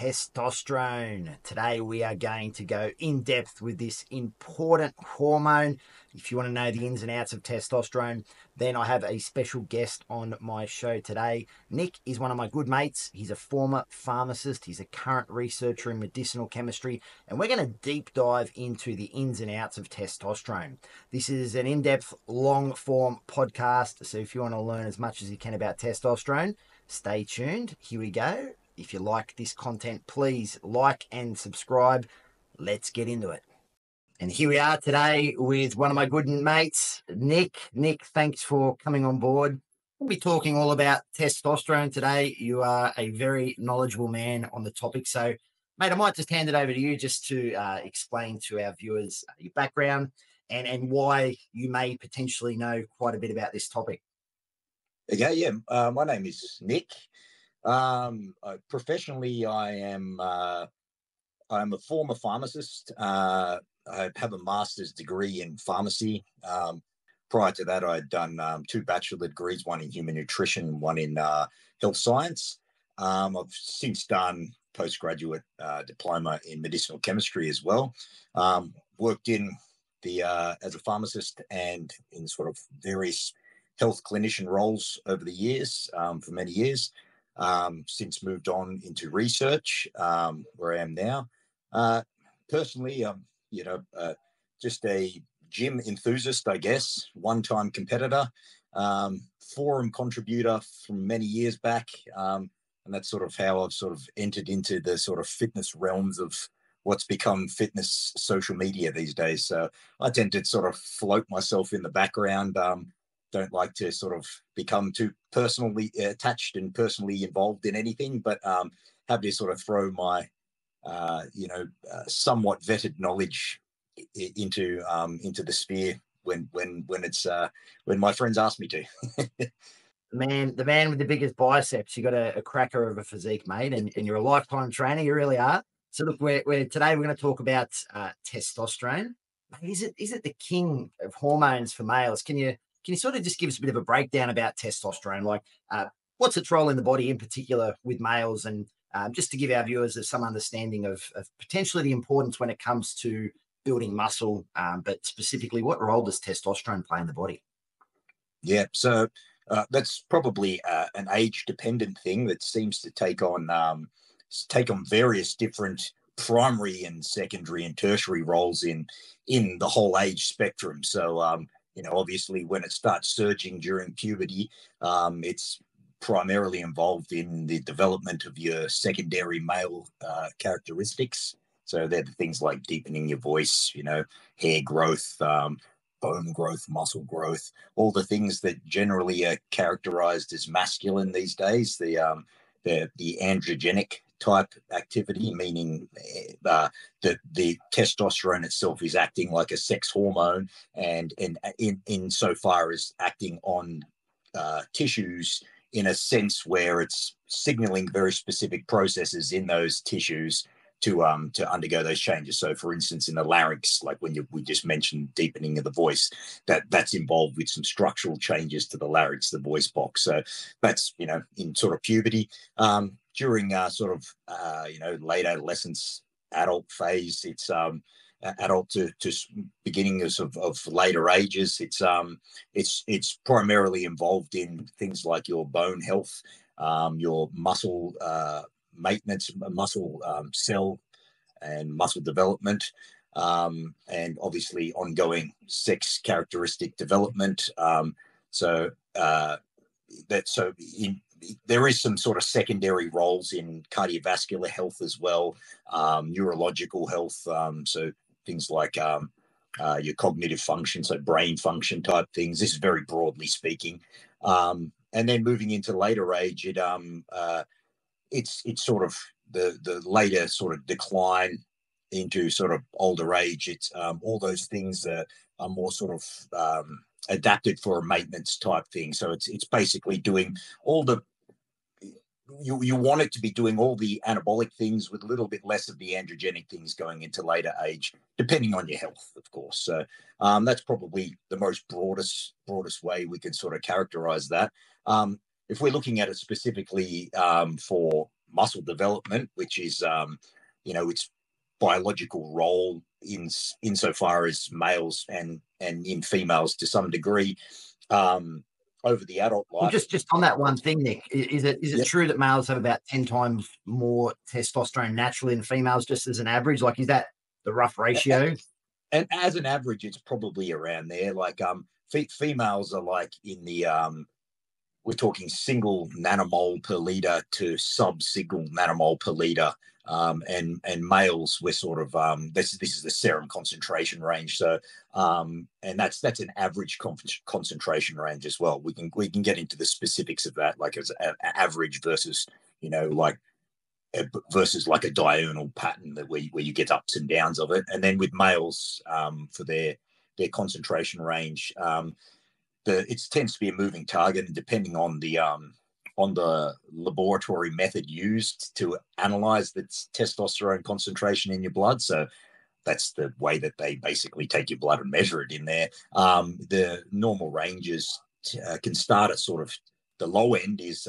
testosterone. Today we are going to go in depth with this important hormone. If you want to know the ins and outs of testosterone, then I have a special guest on my show today. Nick is one of my good mates. He's a former pharmacist. He's a current researcher in medicinal chemistry, and we're going to deep dive into the ins and outs of testosterone. This is an in-depth, long-form podcast, so if you want to learn as much as you can about testosterone, stay tuned. Here we go. If you like this content, please like and subscribe. Let's get into it. And here we are today with one of my good mates, Nick. Nick, thanks for coming on board. We'll be talking all about testosterone today. You are a very knowledgeable man on the topic. So, mate, I might just hand it over to you just to explain to our viewers your background and why you may potentially know quite a bit about this topic. Okay, yeah. My name is Nick. Professionally, I'm a former pharmacist. I have a master's degree in pharmacy. Prior to that, I'd done 2 bachelor degrees, one in human nutrition, one in health science. I've since done postgraduate diploma in medicinal chemistry as well. Worked in the as a pharmacist and in sort of various health clinician roles over the years, for many years. Since moved on into research, where I am now. Personally, you know, just a gym enthusiast, I guess, one-time competitor, forum contributor from many years back. And that's sort of how I've sort of entered into the sort of fitness realms of what's become fitness social media these days. So I tend to sort of float myself in the background, don't like to sort of become too personally attached and personally involved in anything, but happy to sort of throw my, you know, somewhat vetted knowledge into the sphere when my friends ask me to. the man with the biggest biceps. You got a cracker of a physique, mate, and you're a lifetime trainer. You really are. So look, today we're going to talk about testosterone. Is it the king of hormones for males? Can you sort of just give us a bit of a breakdown about testosterone? Like, what's its role in the body in particular with males? And just to give our viewers some understanding of potentially the importance when it comes to building muscle, but specifically, what role does testosterone play in the body? Yeah, so that's probably an age-dependent thing that seems to take on various different primary and secondary and tertiary roles in the whole age spectrum. So, you know, obviously when it starts surging during puberty, it's primarily involved in the development of your secondary male characteristics. So they're the things like deepening your voice, you know, hair growth, bone growth, muscle growth, all the things that generally are characterized as masculine these days, the androgenic type activity, meaning that the testosterone itself is acting like a sex hormone and in so far as acting on tissues in a sense where it's signaling very specific processes in those tissues to undergo those changes. So for instance, in the larynx, like we just mentioned deepening of the voice, that's involved with some structural changes to the larynx, the voice box. So that's, you know, in sort of puberty. During sort of, you know, late adolescence, adult phase, it's adult to beginning of later ages. It's primarily involved in things like your bone health, your muscle maintenance, muscle cell and muscle development, and obviously ongoing sex characteristic development. There is some sort of secondary roles in cardiovascular health as well, neurological health. So things like your cognitive function, so brain function type things. This is very broadly speaking. And then moving into later age, it's sort of the later sort of decline into sort of older age. It's all those things that are more sort of adapted for a maintenance type thing. So it's basically doing all the you want it to be doing all the anabolic things with a little bit less of the androgenic things going into later age, depending on your health, of course. So that's probably the most broadest way we can sort of characterize that. If we're looking at it specifically for muscle development, which is, its biological role insofar as males and in females to some degree over the adult life. Well, just on that one thing, Nick, is it yep. true that males have about 10 times more testosterone naturally than females, just as an average? Like, is that the rough ratio? And as an average, it's probably around there. Like, females are like in the we're talking single nanomole per liter to sub-single nanomole per liter, and males we're sort of this is the serum concentration range. So and that's an average concentration range as well. We can get into the specifics of that, like as an average versus like a diurnal pattern that where you get ups and downs of it. And then with males for their concentration range, it tends to be a moving target, and depending on the laboratory method used to analyze the testosterone concentration in your blood. So that's the way that they basically take your blood and measure it in there. The normal ranges can start at sort of the low end is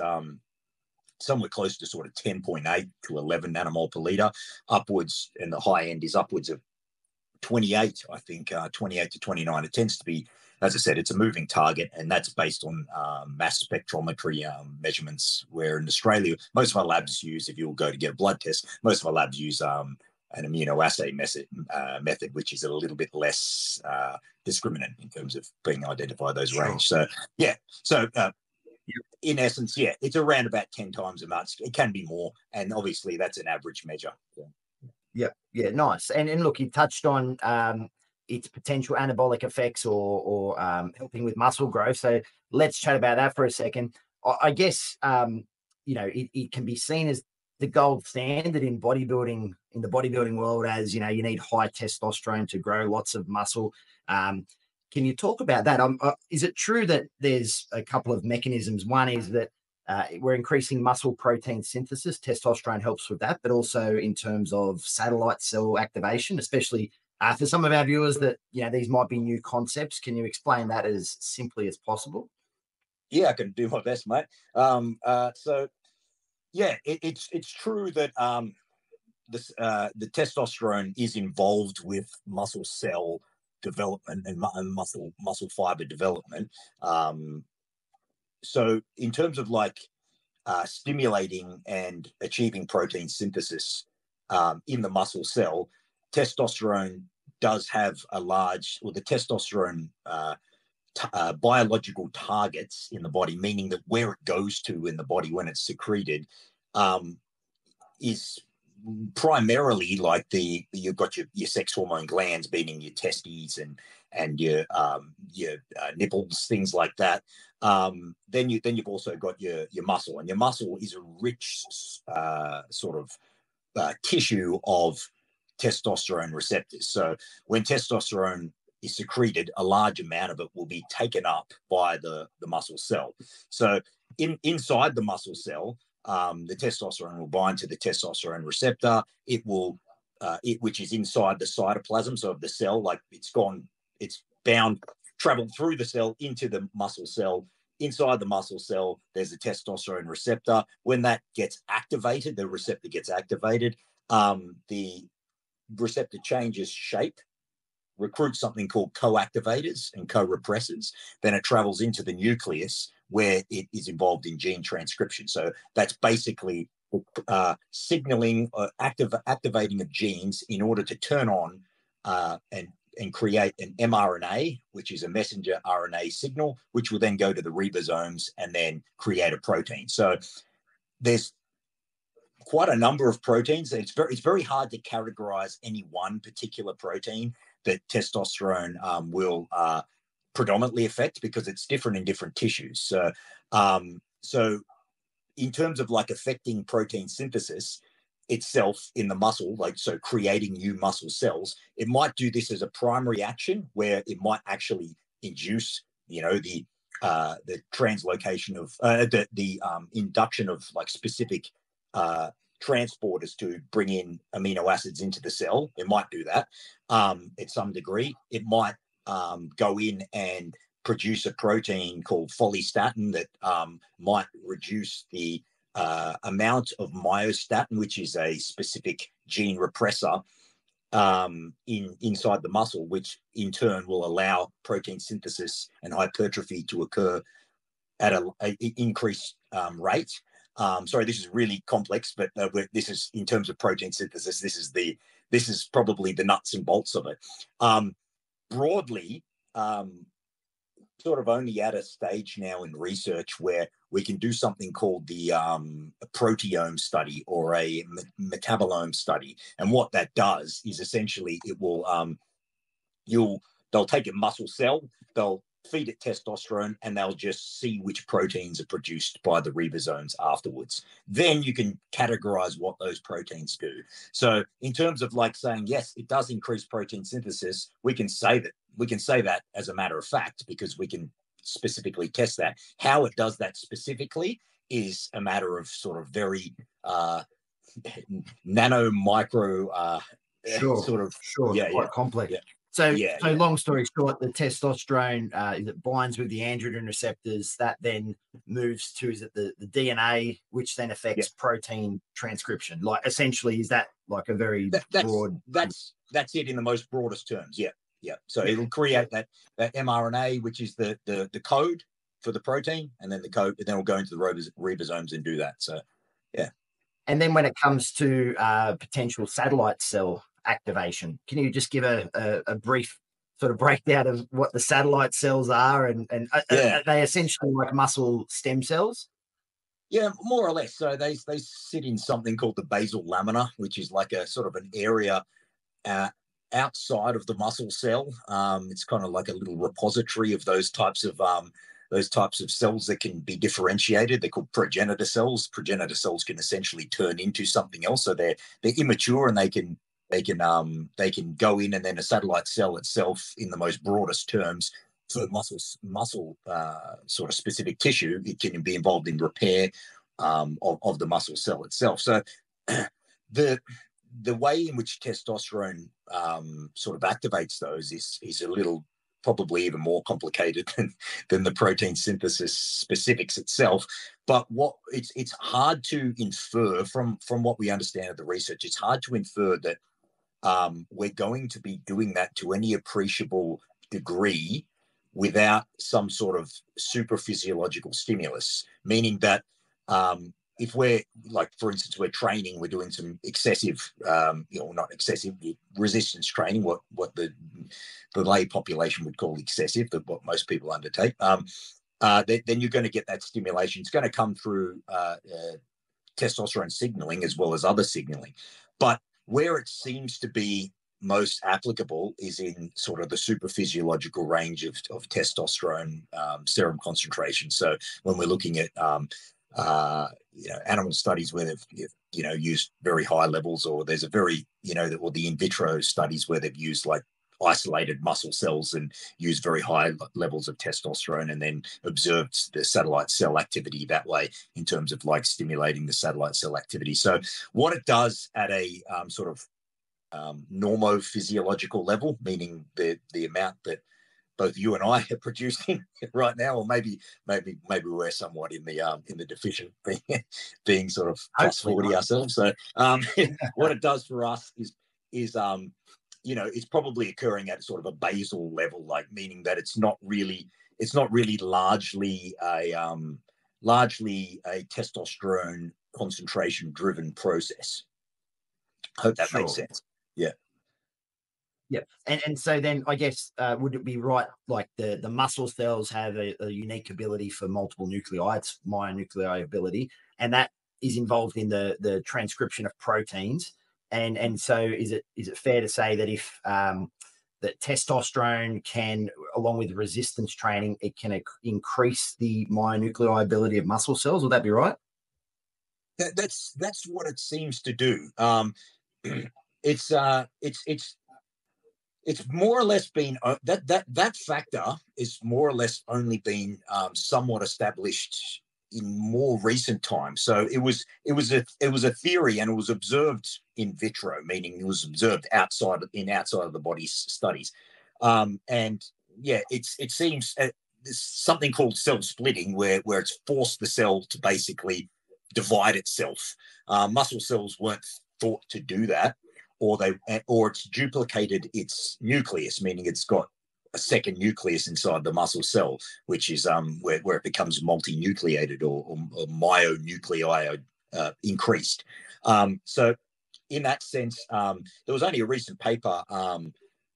somewhere close to sort of 10.8 to 11 nanomole per liter upwards, and the high end is upwards of 28, I think, 28 to 29. It tends to be, as I said, it's a moving target, and that's based on mass spectrometry measurements, where in Australia, most of our labs use, if you'll go to get a blood test, most of our labs use an immunoassay method, which is a little bit less discriminant in terms of being identified those range. So, yeah. So, in essence, yeah, it's around about 10 times a month. It can be more, and obviously that's an average measure. Yeah. Yeah, nice. And look, you touched on its potential anabolic effects or helping with muscle growth. So let's chat about that for a second. I guess, it can be seen as the gold standard in bodybuilding, in the bodybuilding world, as, you need high testosterone to grow lots of muscle. Can you talk about that? Is it true that there's a couple of mechanisms? One is that we're increasing muscle protein synthesis. Testosterone helps with that, but also in terms of satellite cell activation, especially for some of our viewers that, these might be new concepts. Can you explain that as simply as possible? Yeah, I can do my best, mate. It's true that the testosterone is involved with muscle cell development and muscle fiber development. So in terms of stimulating and achieving protein synthesis in the muscle cell, testosterone does have a large, or the testosterone biological targets in the body, meaning that where it goes to in the body when it's secreted is primarily you've got your sex hormone glands being your testes and your nipples, things like that. Then you've also got your muscle, and your muscle is a rich tissue of testosterone receptors. So when testosterone is secreted, a large amount of it will be taken up by the muscle cell. So inside the muscle cell, the testosterone will bind to the testosterone receptor. It will, which is inside the cytoplasm, so of the cell, it's bound, traveled through the cell into the muscle cell. Inside the muscle cell, there's a testosterone receptor. When that gets activated, the receptor gets activated. The receptor changes shape, recruits something called co-activators and co-repressors. Then it travels into the nucleus, where it is involved in gene transcription. So that's basically signaling or activating of genes in order to turn on and create an mRNA, which is a messenger RNA signal, which will then go to the ribosomes and then create a protein. So there's quite a number of proteins. It's very hard to categorize any one particular protein that testosterone will predominantly affect, because it's different in different tissues. So, in terms of affecting protein synthesis itself in the muscle, creating new muscle cells, it might do this as a primary action, where it might actually induce, the translocation of the induction of specific transporters to bring in amino acids into the cell. It might do that at some degree. It might go in and produce a protein called follistatin that might reduce the amount of myostatin, which is a specific gene repressor inside the muscle, which in turn will allow protein synthesis and hypertrophy to occur at an increased rate. Sorry, this is really complex, but this is in terms of protein synthesis. This is probably the nuts and bolts of it. Broadly, sort of only at a stage now in research where we can do something called the proteome study or a metabolome study. And what that does is essentially it will they'll take a muscle cell, they'll feed it testosterone, and they'll just see which proteins are produced by the ribosomes afterwards. Then you can categorize what those proteins do. So in terms of like saying, yes, it does increase protein synthesis, we can say that. We can say that as a matter of fact, because we can specifically test that. How it does that specifically is a matter of sort of very nano, micro, quite complex. Yeah. So, long story short, the testosterone that binds with the androgen receptors, that then moves to the DNA, which then affects protein transcription. Like essentially, is that like a very broad? That's it in the most broadest terms. Yeah, yeah. So it'll create that mRNA, which is the code for the protein, and then the code, and then it'll go into the ribosomes and do that. So, yeah. And then when it comes to potential satellite cell activation, can you just give a brief sort of breakdown of what the satellite cells are and are they essentially like muscle stem cells? Yeah, more or less. So they sit in something called the basal lamina, which is like a sort of an area outside of the muscle cell. It's kind of like a little repository of those types of cells that can be differentiated. They're called progenitor cells. Progenitor cells can essentially turn into something else. So they're immature and they can go in, and then a satellite cell itself, in the most broadest terms, for muscle sort of specific tissue, it can be involved in repair of the muscle cell itself. So the way in which testosterone sort of activates those is a little, probably even more complicated than the protein synthesis specifics itself. But what it's hard to infer from what we understand of the research, it's hard to infer that we're going to be doing that to any appreciable degree without some sort of super physiological stimulus, meaning that if we're, like, for instance, we're training, we're doing some excessive, not excessive, resistance training, what the lay population would call excessive, but what most people undertake, then you're going to get that stimulation. It's going to come through testosterone signaling as well as other signaling. But where it seems to be most applicable is in sort of the superphysiological range of testosterone serum concentration. So when we're looking at animal studies where they've used very high levels, or there's a very or the in vitro studies where they've used like isolated muscle cells and use very high levels of testosterone and then observed the satellite cell activity that way in terms of like stimulating the satellite cell activity. So what it does at a sort of normophysiological level, meaning the amount that both you and I are producing right now, or maybe we're somewhat in the deficient being sort of plus 40 ourselves. So what it does for us is it's probably occurring at sort of a basal level, like meaning that it's not really largely a testosterone concentration driven process. I hope that makes sense. Yeah. Yeah. And so then I guess would it be right, like the muscle cells have a unique ability for multiple nuclei, it's myonuclei ability, and that is involved in the transcription of proteins. And so is it fair to say that if that testosterone can, along with resistance training, it can increase the myonuclei ability of muscle cells? Would that be right? That's what it seems to do. It's more or less been that factor is more or less only been somewhat established in more recent times. So it was a theory, and it was observed in vitro, meaning it was observed outside of the body's studies. It seems something called cell splitting, where it's forced the cell to basically divide itself. Muscle cells weren't thought to do that, or it's duplicated its nucleus, meaning it's got a second nucleus inside the muscle cell, which is where it becomes multinucleated or myonuclei increased. So in that sense, there was only a recent paper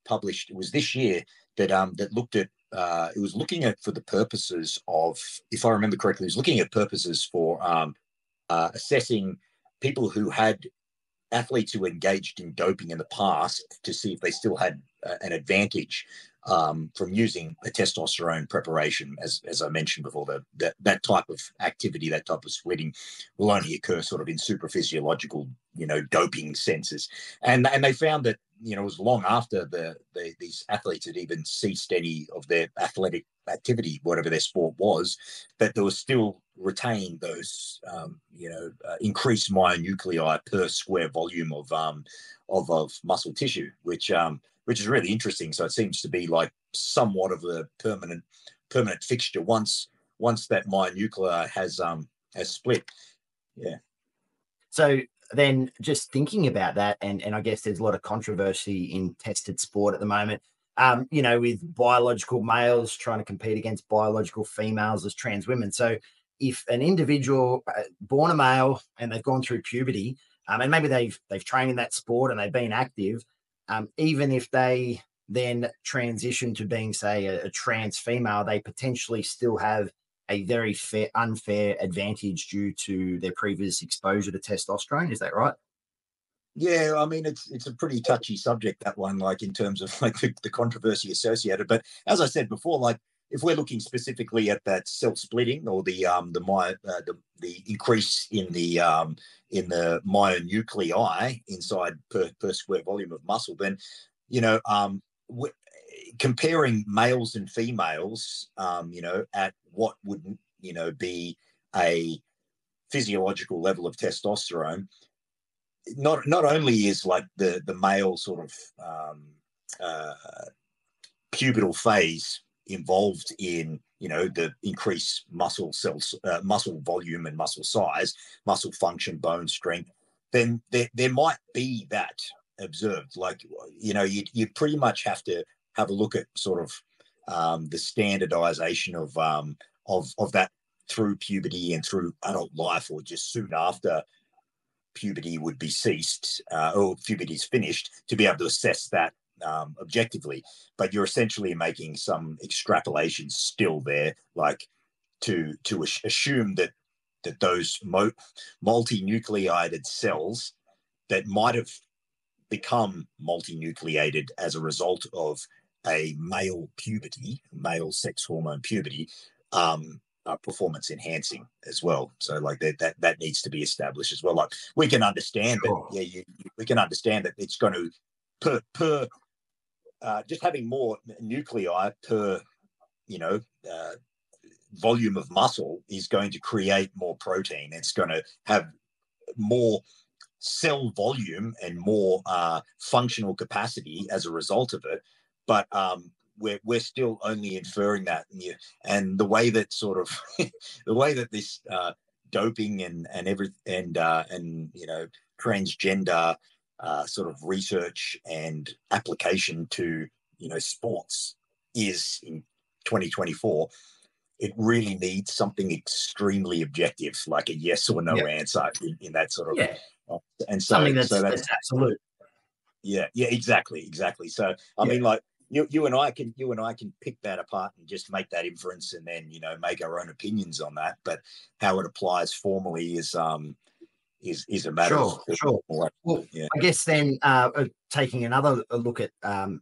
published, it was this year, that looked at, it was looking at for the purposes of, if I remember correctly, it was looking at purposes for assessing people who had athletes who engaged in doping in the past to see if they still had an advantage from using a testosterone preparation. As I mentioned before, that type of activity, that type of splitting will only occur sort of in supraphysiological, doping senses. And they found that, it was long after these athletes had even ceased any of their athletic activity, whatever their sport was, that there was still retained those, increased myonuclei per square volume of muscle tissue, which is really interesting. So it seems to be like somewhat of a permanent fixture once that myonuclei has split. Yeah. So then just thinking about that, and I guess there's a lot of controversy in tested sport at the moment, with biological males trying to compete against biological females as trans women. So if an individual born a male and they've gone through puberty, and maybe they've trained in that sport and they've been active, even if they then transition to being, say, a trans female, they potentially still have a very unfair advantage due to their previous exposure to testosterone. Is that right? Yeah, I mean, it's a pretty touchy subject, that one, like in terms of like the controversy associated. But as I said before, like if we're looking specifically at that self-splitting or the increase in the myonuclei inside per square volume of muscle, then comparing males and females, at what would be a physiological level of testosterone, not only is like the male sort of pubertal phase involved in the increased muscle cells, muscle volume and muscle size, muscle function, bone strength, then there might be that observed. Like you'd pretty much have to have a look at sort of the standardization of that through puberty and through adult life, or just soon after puberty would be ceased or puberty is finished, to be able to assess that objectively. But you're essentially making some extrapolations still there, like to assume that those multinucleated cells that might have become multinucleated as a result of a male sex hormone puberty, are performance enhancing as well. So like that needs to be established as well. Like we can understand that, yeah, we can understand that it's going to just having more nuclei per, volume of muscle is going to create more protein. It's going to have more cell volume and more functional capacity as a result of it. But we're still only inferring that, and the way that sort of the way that this doping and transgender sort of research and application to sports is in 2024. It really needs something extremely objective, like a yes or no answer in that sort of, and so something that's absolute. Yeah, exactly. So I mean, like you and I can pick that apart and just make that inference, and then make our own opinions on that. But how it applies formally is a matter of sure. Well, I guess then taking another look at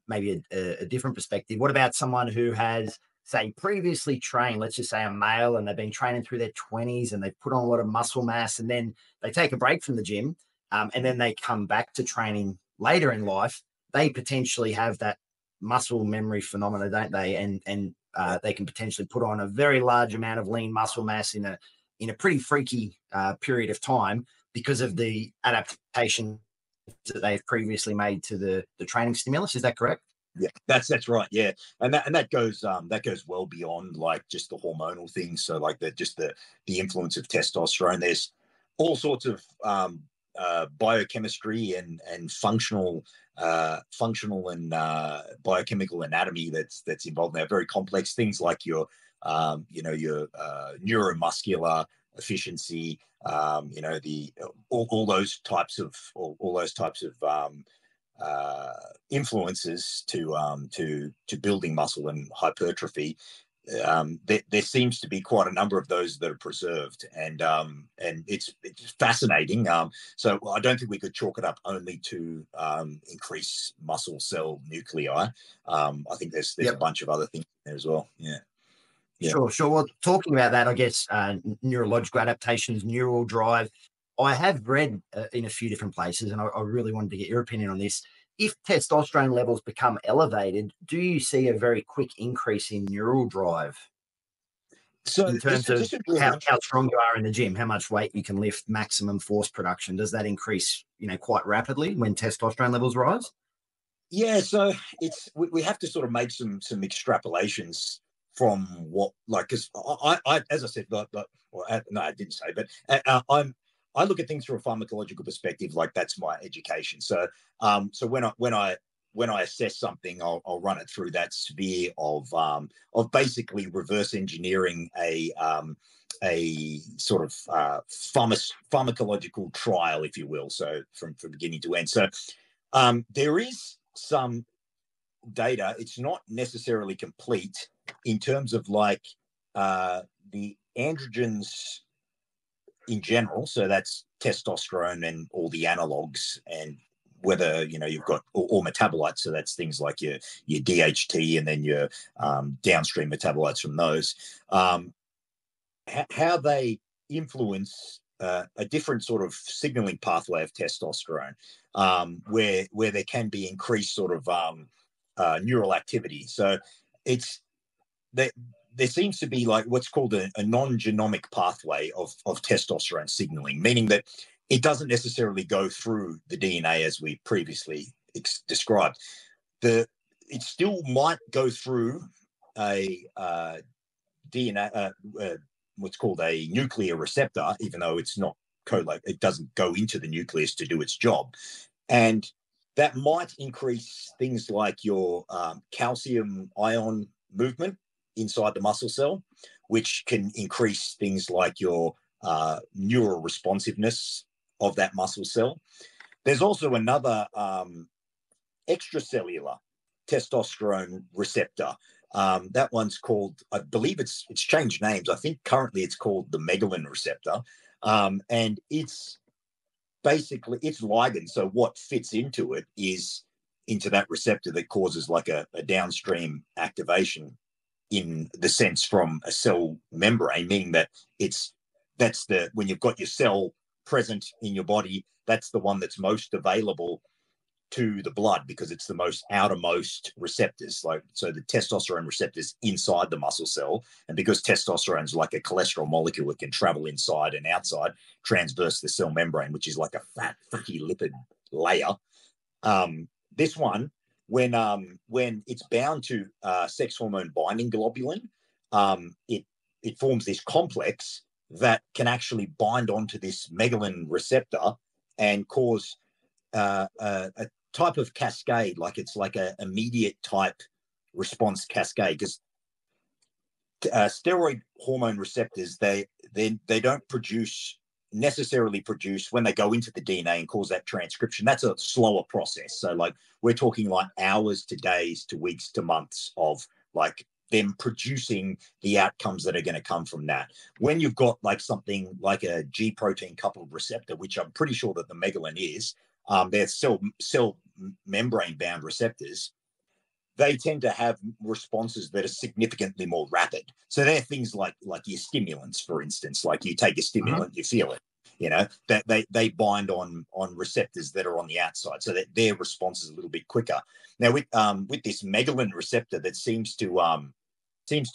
maybe a different perspective. What about someone who has, say, previously trained, let's just say a male, and they've been training through their 20s and they've put on a lot of muscle mass, and then they take a break from the gym, and then they come back to training later in life? They potentially have that muscle memory phenomena, don't they? And they can potentially put on a very large amount of lean muscle mass in a pretty freaky period of time because of the adaptation that they've previously made to the training stimulus. Is that correct? Yeah, that's right. Yeah, and that goes well beyond like just the hormonal thing. So like just the influence of testosterone. There's all sorts of biochemistry and functional and biochemical anatomy that's involved in there. Very complex things like your neuromuscular efficiency, all those types of influences to building muscle and hypertrophy. There seems to be quite a number of those that are preserved, and it's fascinating. So I don't think we could chalk it up only to increase muscle cell nuclei. I think there's a bunch of other things there as well. Yeah. Yeah. Sure. Well, talking about that, I guess neurological adaptations, neural drive. I have read in a few different places, and I really wanted to get your opinion on this. If testosterone levels become elevated, do you see a very quick increase in neural drive? So in terms of how strong you are in the gym, how much weight you can lift, maximum force production, does that increase, quite rapidly when testosterone levels rise? Yeah, so we have to sort of make some extrapolations from what, because I as I said, I look at things from a pharmacological perspective, like that's my education. So, when I assess something, I'll run it through that sphere of basically reverse engineering a sort of pharmacological trial, if you will. So from beginning to end. So there is some data. It's not necessarily complete in terms of the androgens in general, so that's testosterone and all the analogs, and whether you've got all metabolites, so that's things like your DHT and then your downstream metabolites from those, how they influence a different sort of signaling pathway of testosterone, where there can be increased sort of neural activity. So it's that. There seems to be like what's called a non-genomic pathway of testosterone signaling, meaning that it doesn't necessarily go through the DNA as we previously described. It still might go through a DNA, what's called a nuclear receptor, even though it's not it doesn't go into the nucleus to do its job. And that might increase things like your calcium ion movement inside the muscle cell, which can increase things like your neural responsiveness of that muscle cell. There's also another extracellular testosterone receptor. That one's called, I believe it's changed names. I think currently it's called the megalin receptor. And it's basically, it's ligand. So what fits into it is into that receptor that causes like a downstream activation in the sense from a cell membrane, meaning that when you've got your cell present in your body, that's the one that's most available to the blood because it's the most outermost receptors. So the testosterone receptors inside the muscle cell, and because testosterone is like a cholesterol molecule, it can travel inside and outside, transverse the cell membrane, which is like a fatty lipid layer. This one, when it's bound to sex hormone binding globulin, it forms this complex that can actually bind onto this megalin receptor and cause a type of cascade, like it's like an immediate type response cascade. Because steroid hormone receptors, they don't necessarily produce when they go into the DNA and cause that transcription. That's a slower process. So like we're talking like hours to days to weeks to months of like them producing the outcomes that are going to come from that. When you've got like something like a G protein coupled receptor, which I'm pretty sure that the megalin is, they're cell membrane bound receptors, they tend to have responses that are significantly more rapid. So they're things like your stimulants, for instance, like you take a stimulant, you feel it, that they bind on receptors that are on the outside. So that their response is a little bit quicker. Now with this megalin receptor that main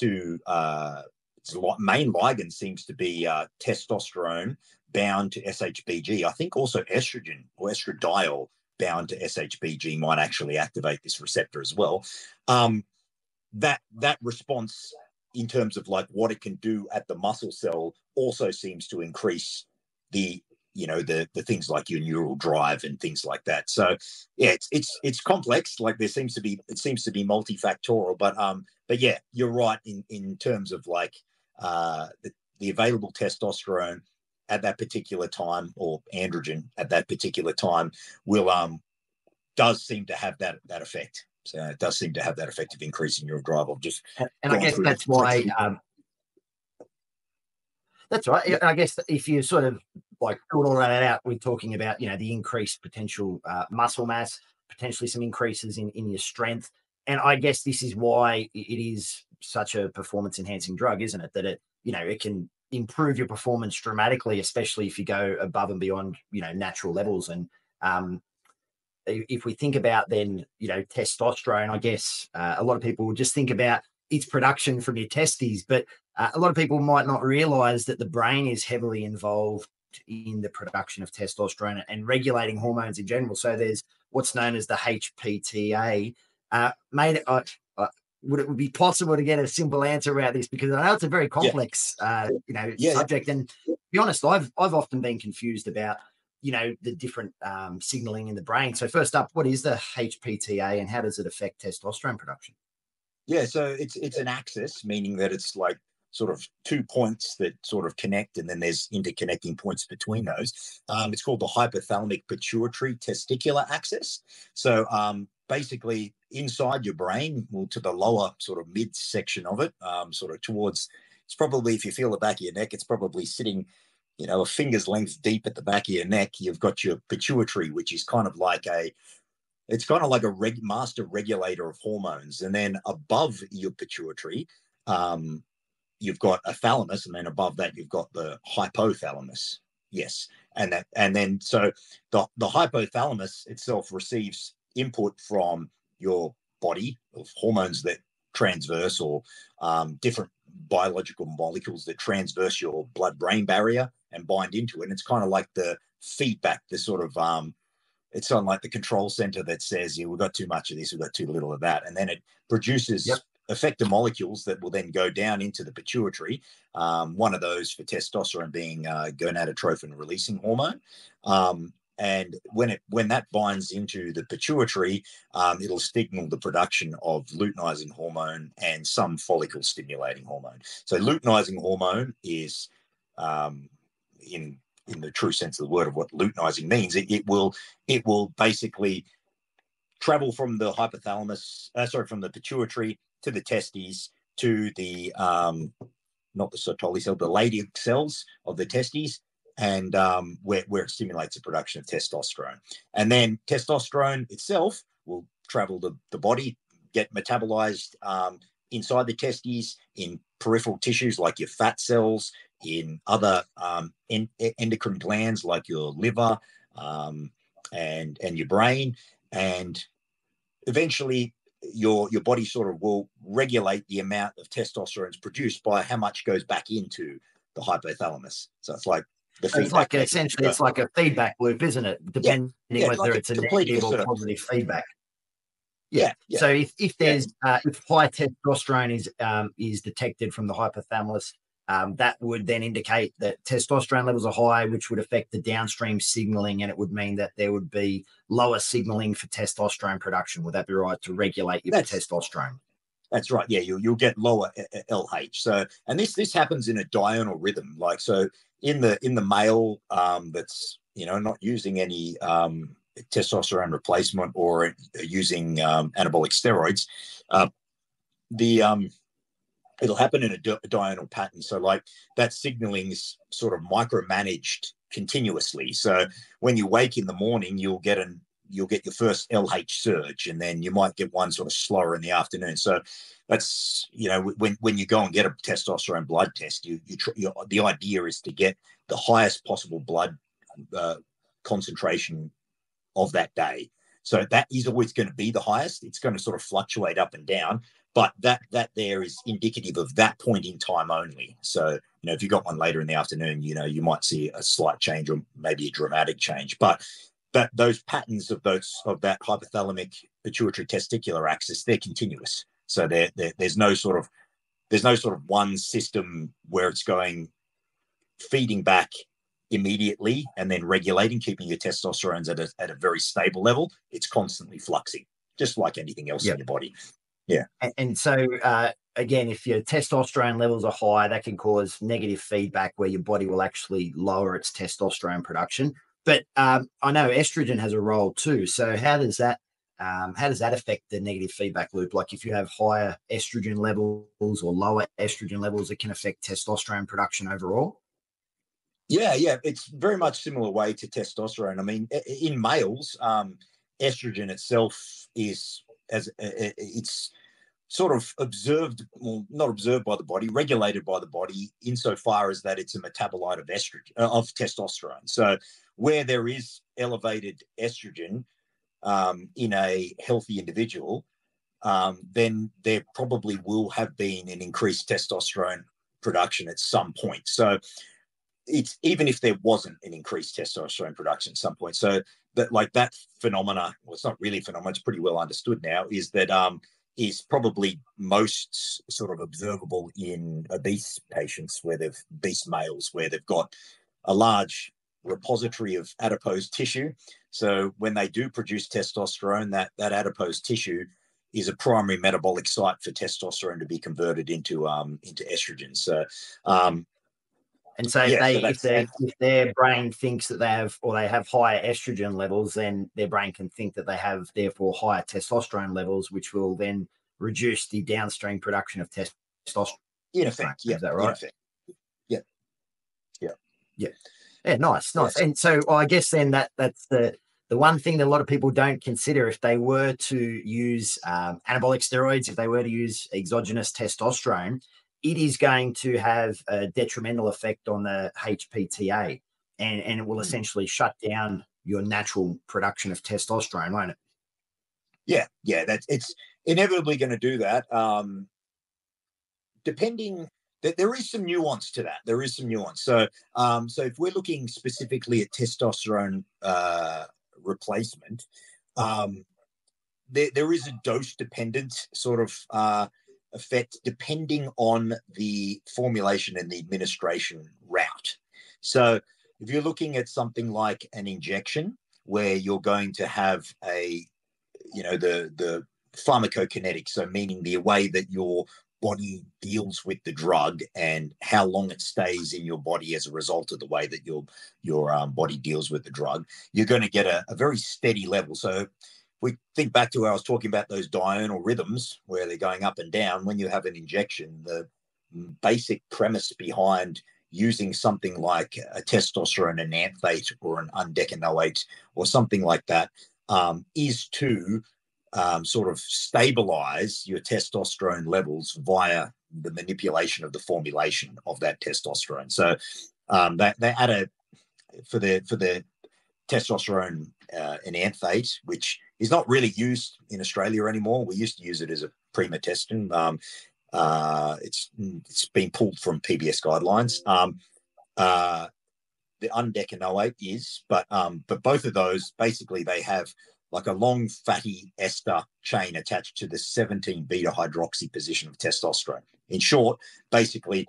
ligand seems to be testosterone bound to SHBG. I think also estrogen or estradiol bound to SHBG might actually activate this receptor as well. That response in terms of like what it can do at the muscle cell also seems to increase the you know, the things like your neural drive and things like that. So yeah, it's complex. Like it seems to be multifactorial, but yeah, you're right in terms of like the available testosterone at that particular time, or androgen at that particular time, will does seem to have that effect. So it does seem to have that effect of increasing your drive. And I guess that's why. That's right. Yeah. I guess if you sort of like build all that out, we're talking about, you know, the increased potential muscle mass, potentially some increases in your strength. And I guess this is why it is such a performance enhancing drug, isn't it? That it, you know, it can improve your performance dramatically, especially if you go above and beyond, you know, natural levels. And if we think about then, you know, testosterone, I guess a lot of people will just think about its production from your testes, but a lot of people might not realize that the brain is heavily involved in the production of testosterone and regulating hormones in general. So there's what's known as the HPTA. Would it be possible to get a simple answer about this? Because I know it's a very complex, subject. And to be honest, I've often been confused about, you know, the different signaling in the brain. So first up, what is the HPTA and how does it affect testosterone production? Yeah, so it's an axis, meaning that it's like sort of two points that sort of connect, and then there's interconnecting points between those. It's called the hypothalamic pituitary testicular axis. So basically inside your brain, well, to the lower sort of midsection of it, sort of towards, it's probably, if you feel the back of your neck, it's probably sitting, you know, a finger's length deep at the back of your neck. You've got your pituitary, which is kind of like a master regulator of hormones. And then above your pituitary, you've got a thalamus, and then above that you've got the hypothalamus. Yes. And then the hypothalamus itself receives input from your body of hormones that transverse, or different biological molecules that transverse your blood-brain barrier and bind into it. And it's kind of like the feedback, the sort of it's not like the control center that says, yeah, we've got too much of this, we've got too little of that. And then it produces effector molecules that will then go down into the pituitary. One of those for testosterone being gonadotrophin-releasing hormone. And when that binds into the pituitary, it'll signal the production of luteinizing hormone and some follicle-stimulating hormone. So luteinizing hormone is, in the true sense of the word of what luteinizing means, it will basically travel from the hypothalamus, from the pituitary to the testes, to the, not the Sertoli cell, the Leydig cells of the testes, and where it stimulates the production of testosterone. And then testosterone itself will travel the body, get metabolized inside the testes, in peripheral tissues like your fat cells, in other endocrine glands like your liver and your brain, and eventually your body sort of will regulate the amount of testosterone produced by how much goes back into the hypothalamus. So it's like it's like a feedback loop, isn't it? Depending whether it's a negative or positive feedback. Yeah. So if there's if high testosterone is detected from the hypothalamus, that would then indicate that testosterone levels are high, which would affect the downstream signaling, and it would mean that there would be lower signaling for testosterone production. Would that be right, to regulate your testosterone? That's right. Yeah, you'll get lower LH. So, and this happens in a diurnal rhythm. Like, so in the male that's, you know, not using any testosterone replacement or using anabolic steroids, it'll happen in a diurnal pattern. So like that signaling is sort of micromanaged continuously. So when you wake in the morning, you'll get your first LH surge, and then you might get one sort of slower in the afternoon. So that's, you know, when you go and get a testosterone blood test, the idea is to get the highest possible blood concentration of that day. So that is always going to be the highest. It's going to sort of fluctuate up and down, but that there is indicative of that point in time only. So, you know, if you got one later in the afternoon, you know, you might see a slight change or maybe a dramatic change. But that those patterns of that hypothalamic pituitary testicular axis, they're continuous. So there's no sort of one system where it's going feeding back immediately and then regulating, keeping your testosterones at a very stable level. It's constantly fluxing, just like anything else in your body. Yeah. And so, again, if your testosterone levels are high, that can cause negative feedback where your body will actually lower its testosterone production. But I know estrogen has a role too. So how does that affect the negative feedback loop? Like if you have higher estrogen levels or lower estrogen levels, it can affect testosterone production overall? Yeah. It's very much similar way to testosterone. I mean, in males, estrogen itself is it's sort of observed, well, not observed by the body, regulated by the body insofar as that it's a metabolite of estrogen, of testosterone. So where there is elevated estrogen in a healthy individual, then there probably will have been an increased testosterone production at some point. So it's even if there wasn't an increased testosterone production at some point. So that phenomena, well, it's not really a phenomenon, it's pretty well understood now, is that is probably most sort of observable in obese patients, obese males, where they've got a large repository of adipose tissue. So when they do produce testosterone, that adipose tissue is a primary metabolic site for testosterone to be converted into estrogen. So if their brain thinks that they have higher estrogen levels, then their brain can think that they have therefore higher testosterone levels, which will then reduce the downstream production of testosterone. In effect, yeah. Is that right? Yeah. Yeah, nice. And so I guess then that's the one thing that a lot of people don't consider. If they were to use anabolic steroids, if they were to use exogenous testosterone, it is going to have a detrimental effect on the HPTA, and it will essentially shut down your natural production of testosterone, won't it? Yeah, it's inevitably going to do that. Depending... There is some nuance to that. There is some nuance. So, so if we're looking specifically at testosterone replacement, there is a dose-dependent sort of effect depending on the formulation and the administration route. So if you're looking at something like an injection where you're going to have the pharmacokinetics, so meaning the way that your body deals with the drug and how long it stays in your body as a result of the way that your body deals with the drug, you're going to get a very steady level. So we think back to where I was talking about those diurnal rhythms where they're going up and down. When you have an injection, the basic premise behind using something like a testosterone enanthate or an undecanoate or something like that is to sort of stabilize your testosterone levels via the manipulation of the formulation of that testosterone. So for the testosterone enanthate, which is not really used in Australia anymore. We used to use it as a premethestin. It's been pulled from PBS guidelines. The undecanoate is, but both of those basically they have like a long fatty ester chain attached to the 17 beta hydroxy position of testosterone. In short, basically,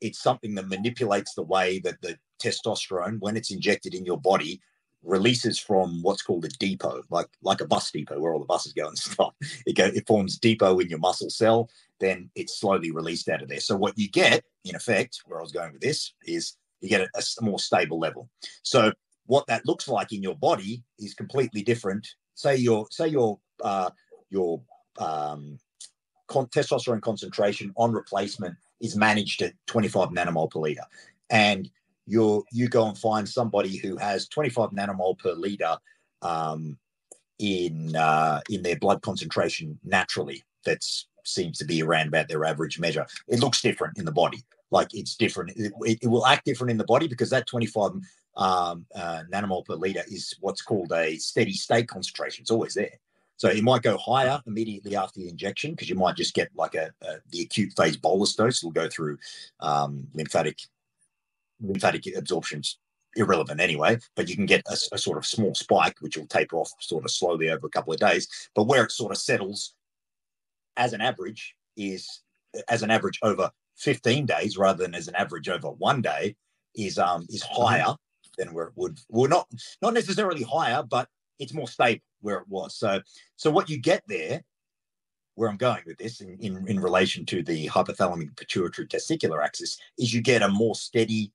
it's something that manipulates the way that the testosterone, when it's injected in your body, releases from what's called a depot, like a bus depot where all the buses go and stop. It forms depot in your muscle cell, then it's slowly released out of there. So what you get, in effect, where I was going with this, is you get a more stable level. So what that looks like in your body is completely different. Say your testosterone concentration on replacement is managed at 25 nanomole per liter, and you go and find somebody who has 25 nanomole per liter in their blood concentration naturally. That seems to be around about their average measure. It looks different in the body. Like it's different. It will act different in the body because that 25 nanomole per liter is what's called a steady state concentration. It's always there. So it might go higher immediately after the injection because you might just get like the acute phase bolus dose. It'll go through lymphatic absorption's irrelevant anyway, but you can get a sort of small spike, which will taper off sort of slowly over a couple of days. But where it sort of settles as an average is as an average over 15 days rather than as an average over 1 day is higher than where it would. Well, not necessarily higher, but it's more stable where it was. So what you get there, where I'm going with this in relation to the hypothalamic pituitary testicular axis, is you get a more steady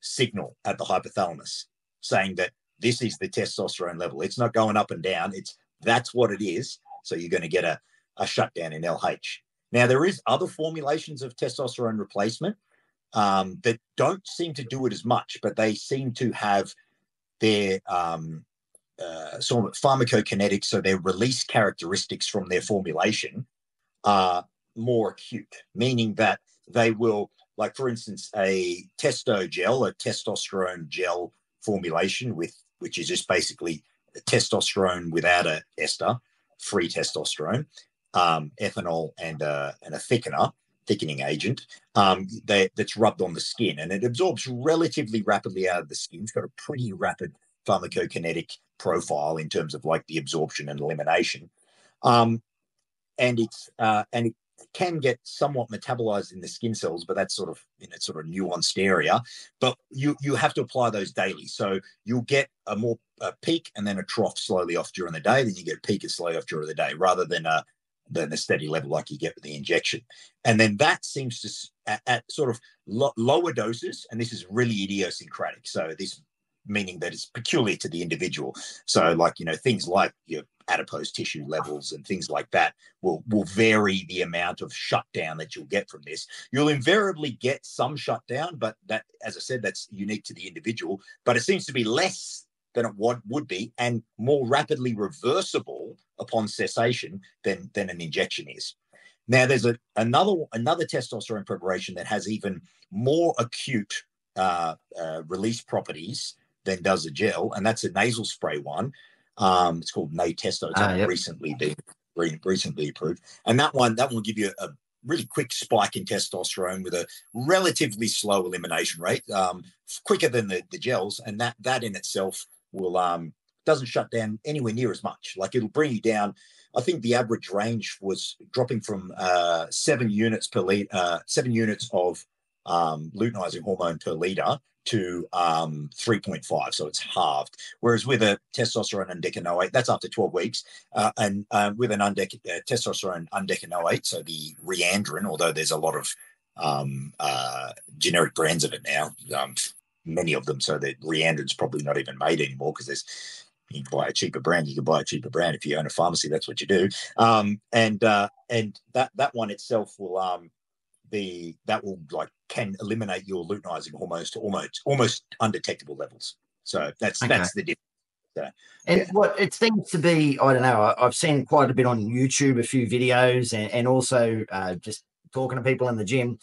signal at the hypothalamus saying that this is the testosterone level. It's not going up and down. That's what it is. So you're going to get a shutdown in LH. Now, there is other formulations of testosterone replacement that don't seem to do it as much, but they seem to have their sort of pharmacokinetics, so their release characteristics from their formulation are more acute, meaning that they will, like, for instance, a testo gel, a testosterone gel formulation, which is just basically testosterone without an ester, free testosterone, ethanol and a thickening agent that's rubbed on the skin, and it absorbs relatively rapidly out of the skin. It's got a pretty rapid pharmacokinetic profile in terms of, like, the absorption and elimination, and it can get somewhat metabolized in the skin cells, but that's sort of in its sort of nuanced area. But you have to apply those daily, so you'll get a peak and then a trough slowly off during the day, then you get a peak and slowly off during the day, rather than a steady level like you get with the injection. And then that seems to at sort of lower doses, and this is really idiosyncratic, so this meaning that it's peculiar to the individual. So, like, things like your adipose tissue levels and things like that will vary the amount of shutdown that you'll get from this. You'll invariably get some shutdown, but that, as I said, that's unique to the individual, but it seems to be less than it would be and more rapidly reversible upon cessation than an injection is. Now, there's another testosterone preparation that has even more acute release properties than does a gel, and that's a nasal spray one. It's called Natesto. It's recently approved, and that will give you a really quick spike in testosterone with a relatively slow elimination rate, quicker than the gels, and that in itself will doesn't shut down anywhere near as much. Like, it'll bring you down. I think the average range was dropping from 7 units per liter, 7 units of luteinizing hormone per liter to 3.5, so it's halved. Whereas with a testosterone undecanoate, that's after 12 weeks, and with an testosterone undecanoate, so the Reandrin, although there's a lot of generic brands of it now, many of them, so the Reandrin's probably not even made anymore because you can buy a cheaper brand. You can buy a cheaper brand if you own a pharmacy. That's what you do. And that one itself will can eliminate your luteinizing hormones to almost undetectable levels. So that's the difference. So, and it seems to be, I don't know, I've seen quite a bit on YouTube, a few videos, and also just talking to people in the gym.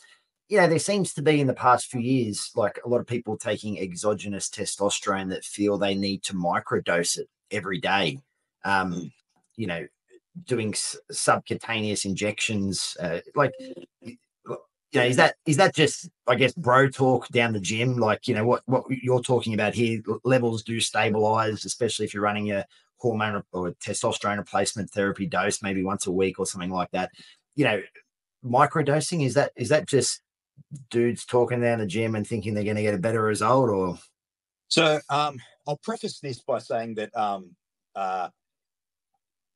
There seems to be in the past few years, like, a lot of people taking exogenous testosterone that feel they need to microdose it every day. Doing subcutaneous injections, is that just, I guess, bro talk down the gym? Like, what you're talking about here, levels do stabilize, especially if you're running a hormone or testosterone replacement therapy dose, maybe once a week or something like that. Microdosing, is that just dudes talking down the gym and thinking they're going to get a better result? Or so, I'll preface this by saying that